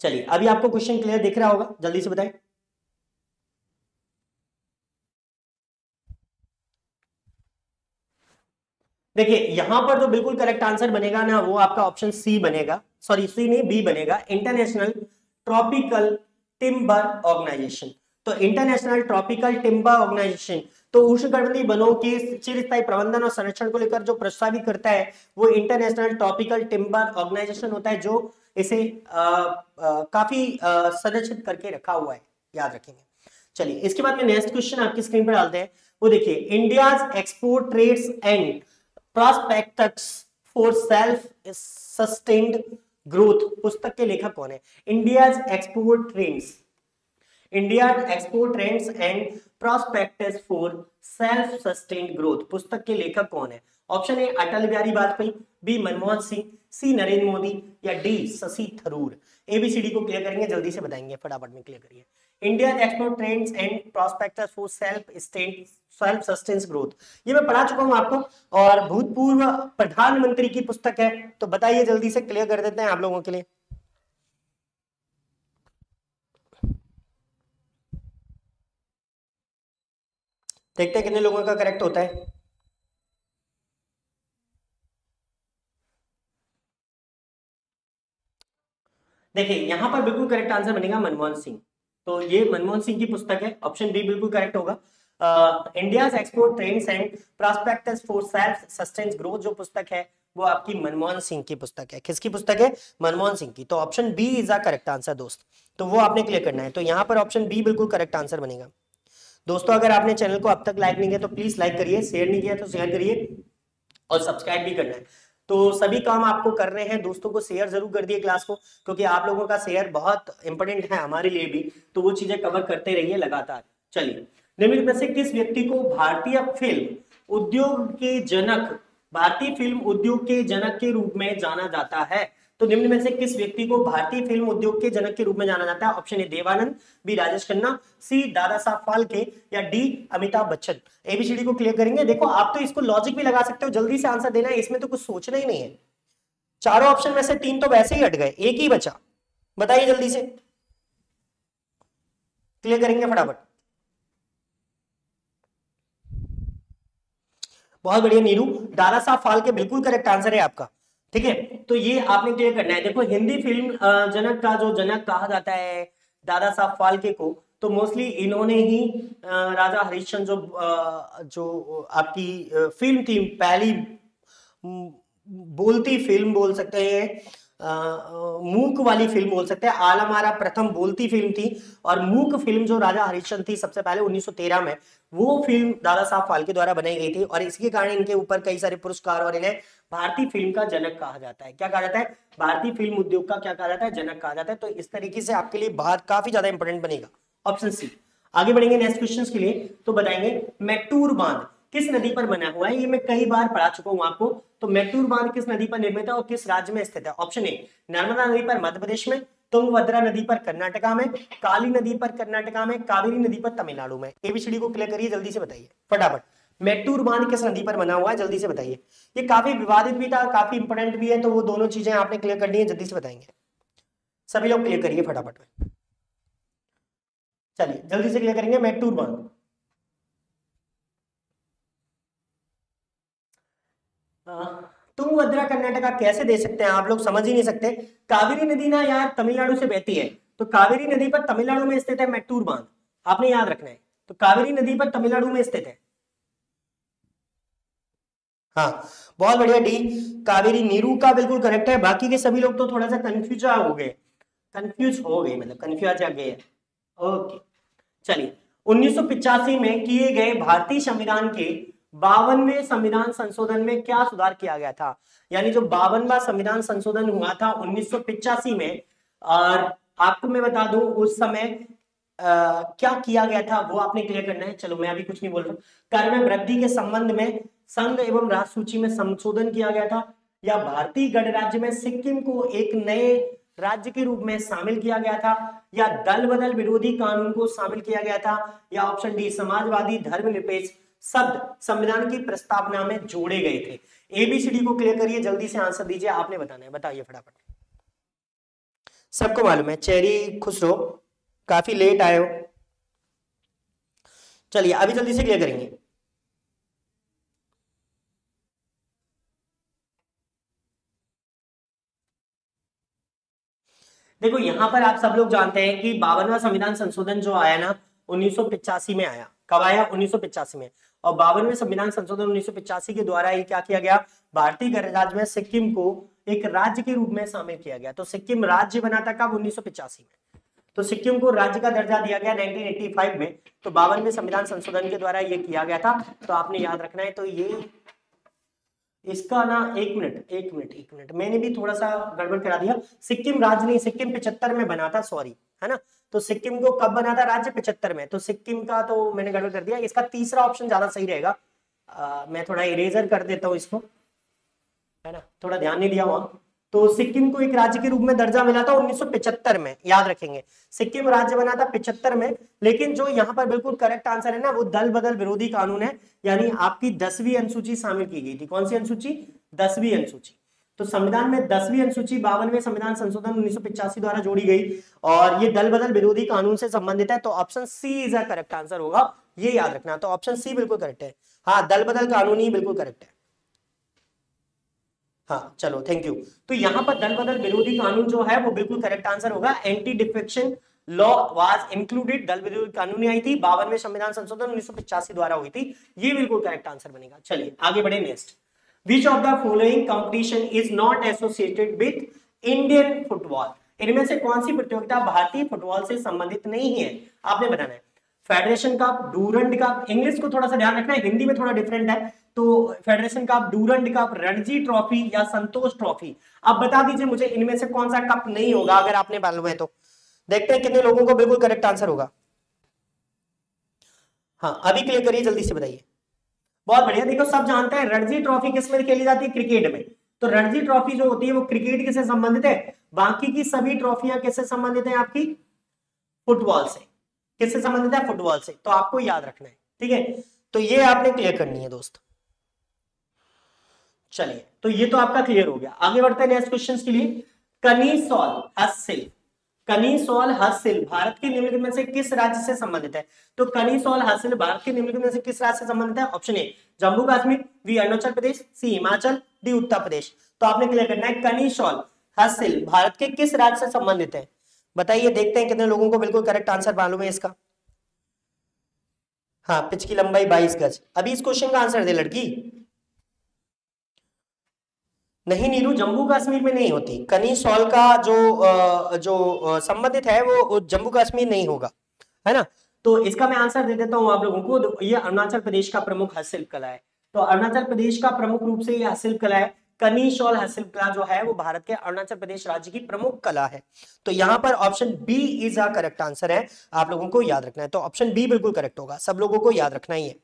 चलिए अभी आपको क्वेश्चन क्लियर दिख रहा होगा, जल्दी से बताइए। देखिए यहां पर जो बिल्कुल करेक्ट आंसर बनेगा ना वो आपका ऑप्शन सी बनेगा, सॉरी सी नहीं बी बनेगा, इंटरनेशनल ट्रॉपिकल टिम्बर ऑर्गेनाइजेशन। तो इंटरनेशनल ट्रॉपिकल टिम्बर ऑर्गेनाइजेशन तो उष्णकटिबंधीय वनों के चिरस्थायी प्रबंधन और संरक्षण को लेकर जो प्रस्तावित करता है वो इंटरनेशनल ट्रॉपिकल टिम्बर ऑर्गेनाइजेशन होता है, जो इसे आ, आ, काफी संरक्षित करके रखा हुआ है, याद रखेंगे। चलिए इसके बाद में नेक्स्ट क्वेश्चन आपकी स्क्रीन पर डालते हैं, वो देखिए India's export trades and prospects for self sustained growth पुस्तक के लेखक कौन है? India's export trades India export trends and prospectus for self sustained growth पुस्तक के लेखक कौन है? Option A Atal Bihari Vajpayee, B Manmohan Singh, C Narendra Modi या डी शशि थरूर। एबीसीडी को क्लियर करेंगे, जल्दी से बताएंगे फटाफट में, क्लियर करिए। India export trends and prospectus for self sustained self sustains growth, ये मैं पढ़ा चुका हूँ आपको और भूतपूर्व प्रधानमंत्री की पुस्तक है। तो बताइए जल्दी से, क्लियर कर देते हैं आप लोगों के लिए। देखते हैं कितने लोगों का करेक्ट होता है। देखिए यहां पर बिल्कुल करेक्ट आंसर बनेगा मनमोहन सिंह। तो ये मनमोहन सिंह की पुस्तक है, ऑप्शन बी बिल्कुल करेक्ट होगा। India export trends and prospectus for self sustains growth जो पुस्तक है वो आपकी मनमोहन सिंह की पुस्तक है। किसकी पुस्तक है? मनमोहन सिंह की। तो option B is a correct answer दोस्त, तो वो आपने क्लियर करना है। तो यहाँ पर ऑप्शन बी बिल्कुल करेक्ट आंसर बनेगा। दोस्तों अगर आपने चैनल को अब तक लाइक नहीं किया तो प्लीज लाइक करिए, शेयर नहीं किया तो शेयर करिए और सब्सक्राइब भी करना है। तो सभी काम आपको कर रहे हैं, दोस्तों को शेयर जरूर कर दिए क्लास को, क्योंकि आप लोगों का शेयर बहुत इंपॉर्टेंट है हमारे लिए भी। तो वो चीजें कवर करते रहिए लगातार। चलिए निम्नलिखित में से किस व्यक्ति को भारतीय फिल्म उद्योग के जनक भारतीय फिल्म उद्योग के जनक के रूप में जाना जाता है? तो निम्न में से किस व्यक्ति को भारतीय फिल्म उद्योग के जनक के रूप में जाना जाता है? Option A Devanand, B Rajesh Khanna, C Dadasaheb Phalke या डी अमिताभ बच्चन। एबीसीडी को क्लियर करेंगे। देखो आप तो इसको लॉजिक भी लगा सकते हो, जल्दी से आंसर देना है, इसमें तो कुछ सोचना ही नहीं है। चारों ऑप्शन में से तीन तो वैसे ही हट गए, एक ही बचा, बताइए जल्दी से, क्लियर करेंगे फटाफट। बहुत बढ़िया नीरू, दादासाहब फाल्के बिल्कुल करेक्ट आंसर है आपका, ठीक है। तो ये आपने क्लियर करना है। देखो हिंदी फिल्म जनक का जो जनक कहा जाता है दादा साहब फाल्के को, तो मोस्टली इन्होंने ही राजा हरिश्चंद्र जो जो आपकी फिल्म थी, पहली बोलती फिल्म बोल सकते हैं, मूक वाली फिल्म बोल सकते हैं, आलमारा प्रथम बोलती फिल्म थी और मूक फिल्म जो राजा हरिश्चंद्र थी सबसे पहले उन्नीस सौ तेरह में, वो फिल्म दादा साहब फाल्के द्वारा बनाई गई थी और इसके कारण इनके ऊपर कई सारे पुरस्कार और इन्हें भारतीय फिल्म का जनक कहा जाता है। क्या कहा जाता है? भारतीय फिल्म उद्योग का क्या कहा जाता है? जनक कहा जाता है। तो इस तरीके से आपके लिए बात काफी ज्यादा इंपॉर्टेंट बनेगा, ऑप्शन सी। आगे बढ़ेंगे नेक्स्ट क्वेश्चंस के लिए, तो बताएंगे मेट्टूर बांध किस नदी पर बना हुआ है, ये मैं कई बार पढ़ा चुका हूँ आपको। तो मैटूर बांध किस नदी पर निर्मित है और किस राज्य में स्थित है? ऑप्शन ए नर्मदा नदी पर मध्य प्रदेश में, तुंगभद्रा नदी पर कर्नाटका में, काली नदी पर कर्नाटका में, कावेरी नदी पर तमिलनाडु में। एबीसीडी को क्लियर करिए, जल्दी से बताइए फटाफट। मैटूर बांध किस नदी पर बना हुआ है, जल्दी से बताइए। ये काफी विवादित भी था, काफी इंपोर्टेंट भी है, तो वो दोनों चीजें आपने क्लियर करनी है, जल्दी से बताएंगे सभी लोग। क्लियर करिए फटाफट में, चलिए जल्दी से क्लियर करेंगे। मैटूर बांध तुंगभद्रा कर्नाटका कैसे दे सकते हैं आप लोग, समझ ही नहीं सकते। कावेरी नदी ना यार तमिलनाडु से बहती है, तो कावेरी नदी पर तमिलनाडु में स्थित है मैटूर बांध, आपने याद रखना है। तो कावेरी नदी पर तमिलनाडु में स्थित है, हाँ बहुत बढ़िया डी कावेरी नीरू का बिल्कुल करेक्ट है। बाकी के सभी लोग तो थोड़ा सा कंफ्यूज हो गए, कंफ्यूज हो गए मतलब कंफ्यूज आ गए। ओके चलिए, उन्नीस सौ पिचासी में किए गए भारतीय संविधान के बावनवें संविधान संशोधन में क्या सुधार किया गया था? यानी जो बावनवा संविधान संशोधन हुआ था उन्नीस सौ पिचासी में, और आपको मैं बता दूं उस समय आ, क्या किया गया था वो आपने क्लियर करना है। चलो मैं अभी कुछ नहीं बोल रहा हूँ। कर में वृद्धि के संबंध में संघ एवं राज्य सूची में संशोधन किया गया था, या भारतीय गणराज्य में सिक्किम को एक नए राज्य के रूप में शामिल किया गया था, या दल बदल विरोधी कानून को शामिल किया गया था, या ऑप्शन डी समाजवादी धर्मनिरपेक्ष शब्द संविधान की प्रस्तावना में जोड़े गए थे। एबीसीडी को क्लियर करिए, जल्दी से आंसर दीजिए, आपने बताना है, बताइए फटाफट। सबको मालूम है, चेरी खुसरो काफी लेट आए हो। चलिए अभी जल्दी से क्लियर करेंगे। देखो यहां पर आप सब लोग जानते हैं कि बावनवा संविधान संशोधन जो आया ना उन्नीस सौ पिचासी में आया। कब आया? उन्नीस सौ पिचासी में। और बावनवे संविधान संशोधन उन्नीस सौ पिचासी के द्वारा ये क्या किया गया, भारतीय गणराज्य में सिक्किम को एक राज्य के रूप में शामिल किया गया। तो सिक्किम राज्य बना था कब? उन्नीस सौ पिचासी में। तो सिक्किम को राज्य का दर्जा दिया गया उन्नीस सौ पचासी में। तो बावनवे संविधान संशोधन के द्वारा ये किया गया था, तो आपने याद रखना है। तो ये इसका ना एक मिनट एक मिनट एक मिनट मैंने भी थोड़ा सा गड़बड़ करा दिया। सिक्किम राज्य नहीं, सिक्किम पिचहत्तर में बना था, सॉरी है ना। तो सिक्किम को कब बना था राज्य? पिचहत्तर में। तो सिक्किम का तो मैंने गड़बड़ कर दिया, इसका तीसरा ऑप्शन ज्यादा सही रहेगा। आ, मैं थोड़ा इरेजर कर देता हूँ इसको, है ना, थोड़ा ध्यान नहीं दिया वहां। तो सिक्किम को एक राज्य के रूप में दर्जा मिला था उन्नीस सौ पचहत्तर में, याद रखेंगे। सिक्किम राज्य बना था पचहत्तर में। लेकिन जो यहाँ पर बिल्कुल करेक्ट आंसर है ना, वो दल बदल विरोधी कानून है, यानी आपकी दसवीं अनुसूची शामिल की गई थी। कौन सी अनुसूची? दसवीं अनुसूची। तो संविधान में दसवीं अनुसूची बावनवे संविधान संशोधन उन्नीस सौ पिचासी द्वारा जोड़ी गई, और ये दल बदल विरोधी कानून से संबंधित है। तो option C is the correct answer होगा, ये याद रखना। तो ऑप्शन सी बिल्कुल करेक्ट है, हाँ दल बदल कानून ही बिल्कुल करेक्ट है। हाँ चलो थैंक यू। तो यहाँ पर दल बदल विरोधी कानून जो है वो बिल्कुल करेक्ट आंसर होगा। Anti defection law was included, दल विरोधी कानून आई थी बावनवे संविधान संशोधन उन्नीस सौ पचासी द्वारा हुई थी, ये बिल्कुल करेक्ट आंसर बनेगा। चलिए आगे बढ़े। Next, which of the following competition is not associated with Indian football? इनमें से कौन सी प्रतियोगिता भारतीय फुटबॉल से संबंधित नहीं है, आपने बताना है। Federation cup, Durand cup, English को थोड़ा सा ध्यान रखना है, हिंदी में थोड़ा डिफरेंट है। तो federation cup, Durand cup, Ranji trophy या संतोष ट्रॉफी। अब बता दीजिए मुझे इनमें से कौन सा कप नहीं होगा, अगर आपने मालूम है तो। देखते हैं कितने लोगों को बिल्कुल करेक्ट आंसर होगा। हाँ अभी क्लियर करिए, जल्दी से बताइए। बहुत बढ़िया, देखो सब जानते हैं रणजी ट्रॉफी किस में खेली जाती है? क्रिकेट में। तो रणजी ट्रॉफी जो होती है वो क्रिकेट किससे संबंधित है? बाकी की सभी ट्रॉफियां किससे संबंधित है? आपकी फुटबॉल से। किससे संबंधित है? फुटबॉल से। तो आपको याद रखना है, ठीक है। तो ये आपने क्लियर करनी है दोस्त। चलिए तो ये तो आपका क्लियर हो गया। आगे बढ़ते हैं नेक्स्ट क्वेश्चन के लिए। कनीसोल हसिल, कनीसोल हसिल भारत के निम्नलिखित में से किस राज्य से संबंधित है? तो कनीसोल हसिल भारत के निम्नलिखित में से किस राज्य से संबंधित है? Option A Jammu Kashmir, B Arunachal Pradesh, C Himachal, D Uttar Pradesh. तो आपने क्लियर करना है कनीसोल हसिल भारत के किस राज्य से संबंधित है, बताइए। देखते हैं कितने लोगों को बिल्कुल करेक्ट आंसर मालूम है इसका। हाँ पिच की लंबाई बाईस गज। अभी इस क्वेश्चन का आंसर दे लड़की। नहीं नीरू, जम्मू कश्मीर में नहीं होती। कनीसोल का जो जो संबंधित है वो जम्मू कश्मीर नहीं होगा, है ना। तो इसका मैं आंसर दे देता हूँ आप लोगों को। ये अरुणाचल प्रदेश का प्रमुख हस्तशिल्प कला है। तो अरुणाचल प्रदेश का प्रमुख रूप से यह हस्तशिल्प कला है। कनीशॉल हस्तशिल्प कला जो है वो भारत के अरुणाचल प्रदेश राज्य की प्रमुख कला है। तो यहाँ पर option B is a correct answer है, आप लोगों को याद रखना है। तो ऑप्शन बी बिल्कुल करेक्ट होगा, सब लोगों को याद रखना ही है,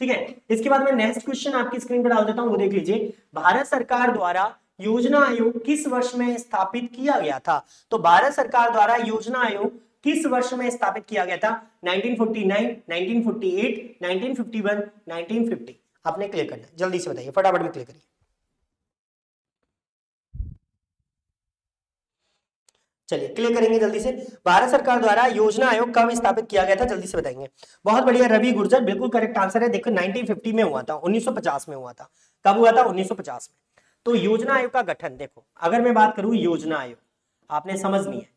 ठीक है। इसके बाद मैं नेक्स्ट क्वेश्चन आपकी स्क्रीन पर डाल देता हूं, वो देख लीजिए। भारत सरकार द्वारा योजना आयोग किस वर्ष में स्थापित किया गया था? तो भारत सरकार द्वारा योजना आयोग किस वर्ष में स्थापित किया गया था? Nineteen forty nine, nineteen forty eight, nineteen fifty one, nineteen fifty. आपने क्लियर करना, जल्दी से बताइए, फटाफट में क्लियर करिए। चलिए क्लियर करेंगे जल्दी से। भारत सरकार द्वारा योजना आयोग कब स्थापित किया गया था, जल्दी से बताएंगे। बहुत बढ़िया रवि गुर्जर, बिल्कुल करेक्ट आंसर है। देखो नाइनटीन फिफ्टी में हुआ था, उन्नीस सौ पचास में हुआ था। कब हुआ था? उन्नीस सौ पचास में। तो योजना आयोग का गठन, देखो अगर मैं बात करूं योजना आयोग, आपने समझनी है।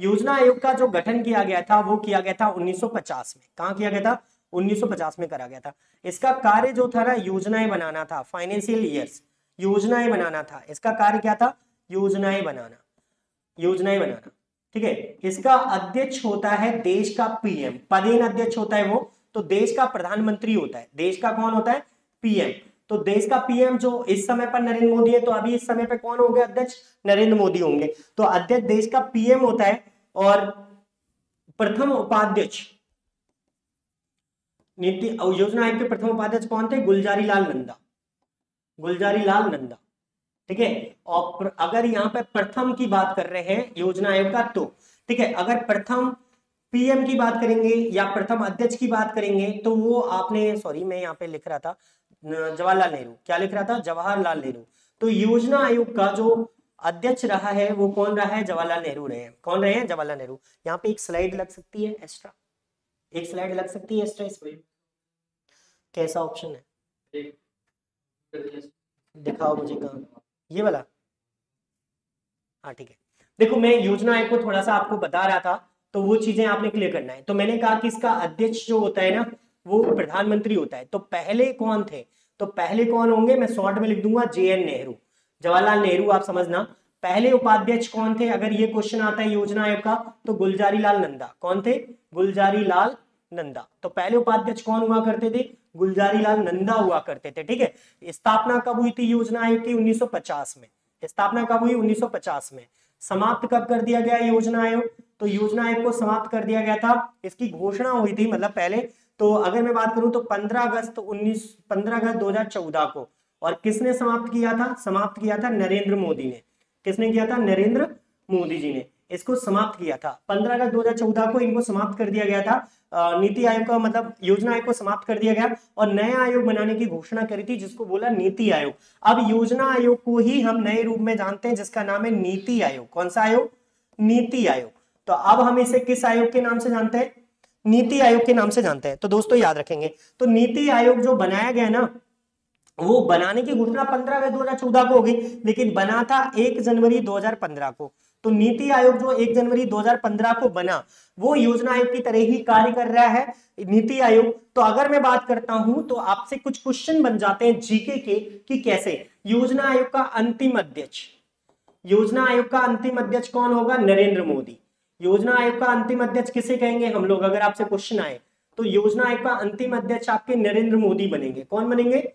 योजना आयोग का जो गठन किया गया था वो किया गया था उन्नीस सौ पचास में। कहाँ किया गया था? उन्नीस सौ पचास में करा गया था। इसका कार्य जो था ना, योजनाएं बनाना था, फाइनेंशियल ईयर्स योजनाएं बनाना था। इसका कार्य क्या था? योजनाएं बनाना, योजनाएं बनाना, ठीक है। इसका अध्यक्ष होता है देश का पीएम, पदेन अध्यक्ष होता है वो, तो देश का प्रधानमंत्री होता है। देश का कौन होता है? पीएम। तो देश का पीएम जो इस समय पर नरेंद्र मोदी है, तो अभी इस समय पर कौन होंगे अध्यक्ष? नरेंद्र मोदी होंगे। तो अध्यक्ष देश का पीएम होता है। और प्रथम उपाध्यक्ष नीति योजना आयोग के प्रथम उपाध्यक्ष कौन थे? गुलजारी लाल नंदा, गुलजारी लाल नंदा, ठीक है। और अगर यहाँ पे प्रथम की बात कर रहे हैं योजना आयोग का, तो ठीक है, अगर प्रथम पीएम की बात करेंगे या प्रथम अध्यक्ष की बात करेंगे तो वो आपने, सॉरी मैं यहाँ पे लिख रहा था जवाहरलाल नेहरू, क्या लिख रहा था? जवाहरलाल नेहरू। तो योजना आयोग का जो अध्यक्ष रहा है वो कौन रहा है? जवाहरलाल नेहरू रहे हैं। कौन रहे हैं? जवाहरलाल नेहरू। यहाँ पे एक स्लाइड लग सकती है एक्स्ट्रा, एक स्लाइड लग सकती है एक्स्ट्रा। इस कैसा ऑप्शन है दिखाओ मुझे, कहाँ ये वाला? हाँ ठीक है। देखो मैं योजना आयोग को थोड़ा सा आपको बता रहा था, तो वो चीजें आपने क्लियर करना है। तो मैंने कहा कि इसका अध्यक्ष जो होता है ना वो प्रधानमंत्री होता है। तो पहले कौन थे? तो पहले कौन होंगे? मैं शॉर्ट में लिख दूंगा जे एन नेहरू, जवाहरलाल नेहरू, आप समझना। पहले उपाध्यक्ष कौन थे? अगर ये क्वेश्चन आता है योजना आयोग का तो गुलजारी लाल नंदा। कौन थे? गुलजारी लाल नंदा। तो पहले उपाध्यक्ष कौन हुआ करते थे? गुलजारी लाल नंदा हुआ करते थे, ठीक है। स्थापना कब हुई थी योजना आयोग की? उन्नीस सौ पचास में। स्थापना कब हुई? उन्नीस सौ पचास में। समाप्त कब कर दिया गया योजना आयोग? तो योजना आयोग को समाप्त कर दिया गया था, इसकी घोषणा हुई थी मतलब पहले। तो अगर मैं बात करूं तो पंद्रह अगस्त उन्नीस पंद्रह अगस्त दो हजार चौदह को। और किसने समाप्त किया था? समाप्त किया था नरेंद्र मोदी ने। किसने किया था? नरेंद्र मोदी जी ने इसको समाप्त किया था। पंद्रह अगस्त दो हजार चौदह को इनको समाप्त कर दिया गया था। नीति आयोग का मतलब योजना आयोग को समाप्त कर दिया गया और नया आयोग बनाने की घोषणा करी थी जिसको बोला नीति आयोग। अब योजना आयोग को ही हम नए रूप में जानते हैं जिसका नाम है नीति आयोग। कौन सा आयोग? नीति आयोग। तो अब हम इसे किस आयोग के नाम से जानते हैं? नीति आयोग के नाम से जानते हैं। तो दोस्तों याद रखेंगे, तो नीति आयोग जो बनाया गया ना, वो बनाने की घोषणा पंद्रह अगस्त दो हजार चौदह को होगी, लेकिन बना था एक जनवरी दो हजार पंद्रह को। तो नीति आयोग जो एक जनवरी दो हजार पंद्रह को बना वो योजना आयोग की तरह ही कार्य कर रहा है नीति आयोग। तो अगर मैं बात करता हूं तो आपसे कुछ क्वेश्चन बन जाते हैं जीके के कि कैसे योजना आयोग का अंतिम अध्यक्ष, योजना आयोग का अंतिम अध्यक्ष कौन होगा? नरेंद्र मोदी। योजना आयोग का अंतिम अध्यक्ष किसे कहेंगे हम लोग? अगर आपसे क्वेश्चन आए तो योजना आयोग का अंतिम अध्यक्ष आपके नरेंद्र मोदी बनेंगे। कौन बनेंगे?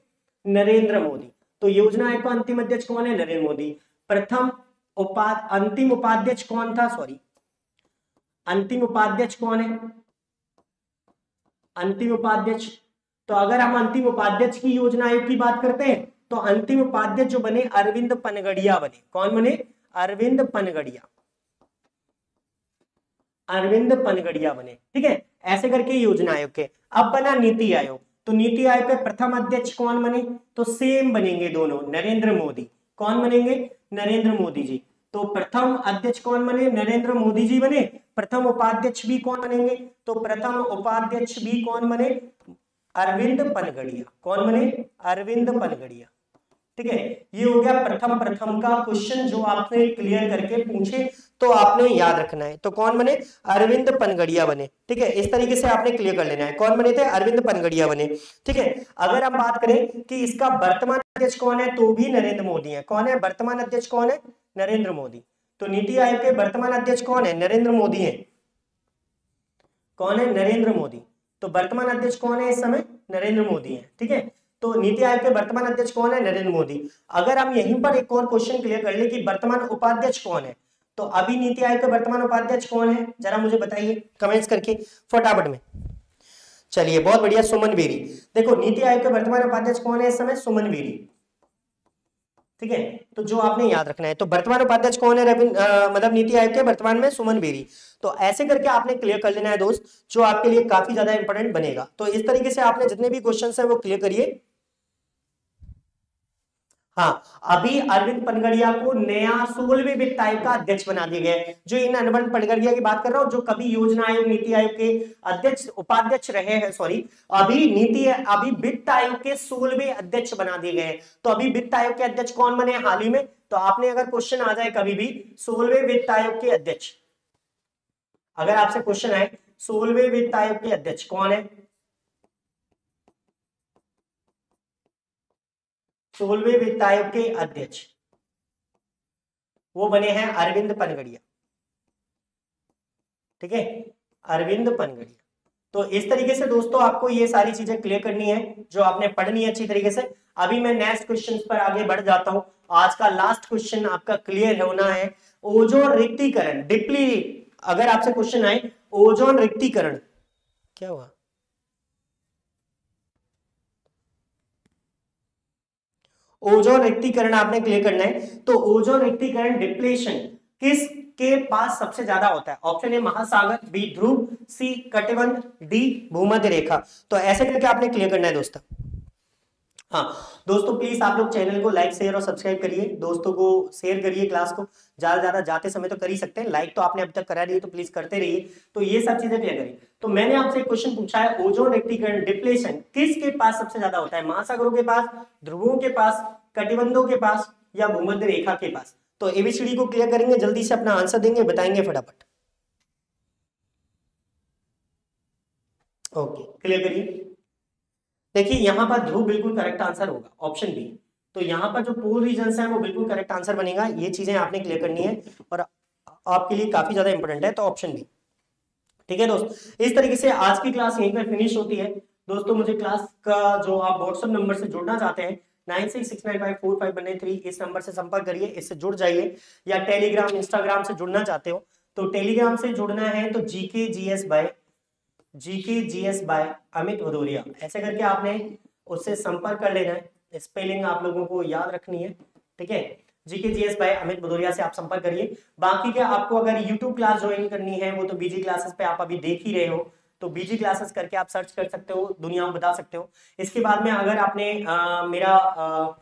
नरेंद्र मोदी। तो योजना आयोग का अंतिम अध्यक्ष कौन है? नरेंद्र मोदी। प्रथम उपाध अंतिम उपाध्यक्ष कौन था? सॉरी अंतिम उपाध्यक्ष कौन है? अंतिम उपाध्यक्ष, तो अगर हम अंतिम उपाध्यक्ष की योजना आयोग की बात करते हैं तो अंतिम उपाध्यक्ष जो बने अरविंद पनगड़िया बने। कौन बने? अरविंद पनगड़िया, अरविंद पनगड़िया बने, ठीक है। ऐसे करके योजना आयोग के। अब बना नीति आयोग, तो नीति आयोग के प्रथम अध्यक्ष कौन बने? तो सेम बनेंगे दोनों, नरेंद्र मोदी। कौन बनेंगे? नरेंद्र मोदी जी। तो प्रथम अध्यक्ष कौन बने? नरेंद्र मोदी जी बने। प्रथम उपाध्यक्ष भी कौन बनेंगे? तो प्रथम उपाध्यक्ष भी कौन बने? अरविंद पनगड़िया। कौन बने? अरविंद पनगड़िया, ठीक है। ये हो गया प्रथम प्रथम का क्वेश्चन जो आपने क्लियर करके पूछे तो आपने याद रखना है। तो कौन बने? अरविंद पनगड़िया बने, ठीक है। इस तरीके से आपने क्लियर कर लेना है। कौन बने थे? अरविंद पनगड़िया बने, ठीक है। अगर हम बात करें कि इसका वर्तमान अध्यक्ष कौन है तो भी नरेंद्र मोदी है। कौन है वर्तमान अध्यक्ष? कौन है? नरेंद्र मोदी। तो नीति आयोग के वर्तमान अध्यक्ष कौन है? नरेंद्र मोदी है। कौन है? नरेंद्र मोदी। तो वर्तमान अध्यक्ष कौन है इस समय? नरेंद्र मोदी है, ठीक है। तो नीति आयोग के वर्तमान अध्यक्ष कौन है? नरेंद्र मोदी। अगर हम यहीं पर एक और क्वेश्चन क्लियर कर ले कि वर्तमान उपाध्यक्ष कौन है, तो अभी नीति आयोग के वर्तमान उपाध्यक्ष कौन है जरा मुझे बताइए कमेंट्स करके फटाफट में। चलिए बहुत बढ़िया, सुमन बेरी। देखो नीति आयोग के वर्तमान उपाध्यक्ष कौन है इस समय? सुमन बेरी। ठीक है, तो जो आपने याद रखना है, तो वर्तमान उपाध्यक्ष कौन है रविंद्र आ, मतलब नीति आयोग के वर्तमान में सुमन बेरी। तो ऐसे करके आपने क्लियर कर लेना है दोस्त, जो आपके लिए काफी ज्यादा इंपॉर्टेंट बनेगा। तो इस तरीके से आपने जितने भी क्वेश्चन है वो क्लियर करिए। हाँ, अभी अरविंद पनगड़िया को नया सोलहवें वित्त आयोग का अध्यक्ष बना दिया गया है। जो इन अरविंद पनगड़िया की बात कर रहा हूं, जो कभी योजना आयोग नीति आयोग के अध्यक्ष उपाध्यक्ष रहे हैं, सॉरी, अभी नीति अभी वित्त आयोग के सोलहवें अध्यक्ष बना दिए गए हैं। तो अभी वित्त आयोग के अध्यक्ष कौन बने हाल ही में? तो आपने अगर क्वेश्चन आ जाए कभी भी सोलहवें वित्त आयोग के अध्यक्ष, अगर आपसे क्वेश्चन आए सोलहवें वित्त आयोग के अध्यक्ष कौन है, सोलहवें वित्त आयोग के अध्यक्ष वो बने हैं अरविंद पनगड़िया। ठीक है, अरविंद पनगड़िया। तो इस तरीके से दोस्तों आपको ये सारी चीजें क्लियर करनी है जो आपने पढ़नी है अच्छी तरीके से। अभी मैं नेक्स्ट क्वेश्चन पर आगे बढ़ जाता हूं। आज का लास्ट क्वेश्चन आपका क्लियर होना है, ओजोन रिक्तीकरण डिप्ली। अगर आपसे क्वेश्चन आए ओजोन रिक्तीकरण, क्या हुआ? ओजोन रिक्तीकरण आपने क्लियर करना है। तो ओजोन रिक्तीकरण डिप्लेशन किस के पास सबसे ज्यादा होता है? ऑप्शन ए महासागर, बी ध्रुव, सी कटिबंध, डी भूमध्य रेखा। तो ऐसे करके आपने क्लियर करना है दोस्तों। हाँ दोस्तों, प्लीज आप लोग चैनल को लाइक शेयर और सब्सक्राइब करिए, दोस्तों को शेयर करिए, क्लास को ज्यादा से ज्यादा जाते समय तो कर ही सकते हैं, लाइक तो आपने अब तक करा रही है तो प्लीज करते रहिए। तो ये सब चीजें क्लियर करिए। तो मैंने आपसे क्वेश्चन पूछा है ओजोन रिक्तीकरण डिप्लेशन किसके पास सबसे ज्यादा होता है? महासागरों के पास, ध्रुवों के पास, कटिबंधों के पास या भूमध्य रेखा के पास? तो एबीसीडी को क्लियर करेंगे, जल्दी से अपना आंसर देंगे, बताएंगे फटाफट। ओके क्लियर करिए। देखिए यहाँ पर ध्रुव बिल्कुल करेक्ट आंसर होगा, ऑप्शन बी। तो यहाँ पर जो पोल रीजन है वो बिल्कुल करेक्ट आंसर बनेगा। ये चीजें आपने क्लियर करनी है और आपके लिए काफी ज्यादा इंपॉर्टेंट है, तो ऑप्शन बी। ठीक है दोस्त, इस तरीके से आज की क्लास यहीं पर फिनिश होती है। दोस्तों मुझे क्लास का जो आप व्हाट्सएप नंबर से जुड़ना चाहते हैं nine six six nine five four five one nine three, इस नंबर से संपर्क करिए, इससे जुड़ जाइए। या टेलीग्राम इंस्टाग्राम से जुड़ना चाहते हो तो टेलीग्राम से जुड़ना है तो GK G S by GK GS by Amit Bhadauria ऐसे करके आपने उससे संपर्क कर लेना है। स्पेलिंग आप लोगों को याद रखनी है। ठीक है, GK GS by Amit Bhadauria से आप संपर्क करिए। बाकी क्या आपको अगर यूट्यूब क्लास ज्वाइन करनी है वो तो बीजी क्लासेस पे आप अभी देख ही रहे हो, तो बीजी क्लासेस करके आप सर्च कर सकते हो, दुनिया को बता सकते हो। इसके बाद में अगर आपने आ, मेरा आ,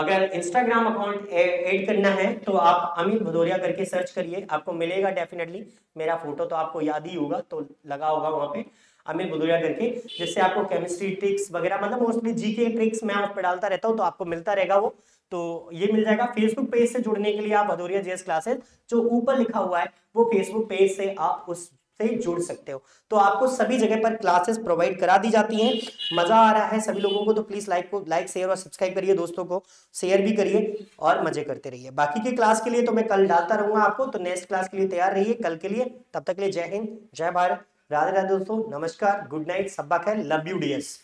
अगर इंस्टाग्राम अकाउंट ऐड करना है तो आप अमित भदौरिया करके सर्च करिए, आपको मिलेगा डेफिनेटली। मेरा फोटो तो आपको याद ही होगा, तो लगा होगा वहाँ पे अमित भदौरिया करके, जिससे आपको केमिस्ट्री ट्रिक्स वगैरह, मतलब मोस्टली जीके ट्रिक्स मैं उस पर डालता रहता हूँ, तो आपको मिलता रहेगा वो, तो ये मिल जाएगा। फेसबुक पेज से जुड़ने के लिए आप भदौरिया जीएस क्लासेस जो ऊपर लिखा हुआ है वो फेसबुक पेज से आप उस जुड़ सकते हो। तो आपको सभी जगह पर क्लासेस प्रोवाइड करा दी जाती हैं। मजा आ रहा है सभी लोगों को, तो प्लीज लाइक को लाइक शेयर और सब्सक्राइब करिए, दोस्तों को शेयर भी करिए और मजे करते रहिए। बाकी के क्लास के लिए तो मैं कल डालता रहूंगा आपको, तो नेक्स्ट क्लास के लिए तैयार रहिए कल के लिए। तब तक के लिए जय हिंद, जय भारत, राधे राधे दोस्तों, नमस्कार, गुड नाइट, सब्बा खैर, लव यू डियर्स।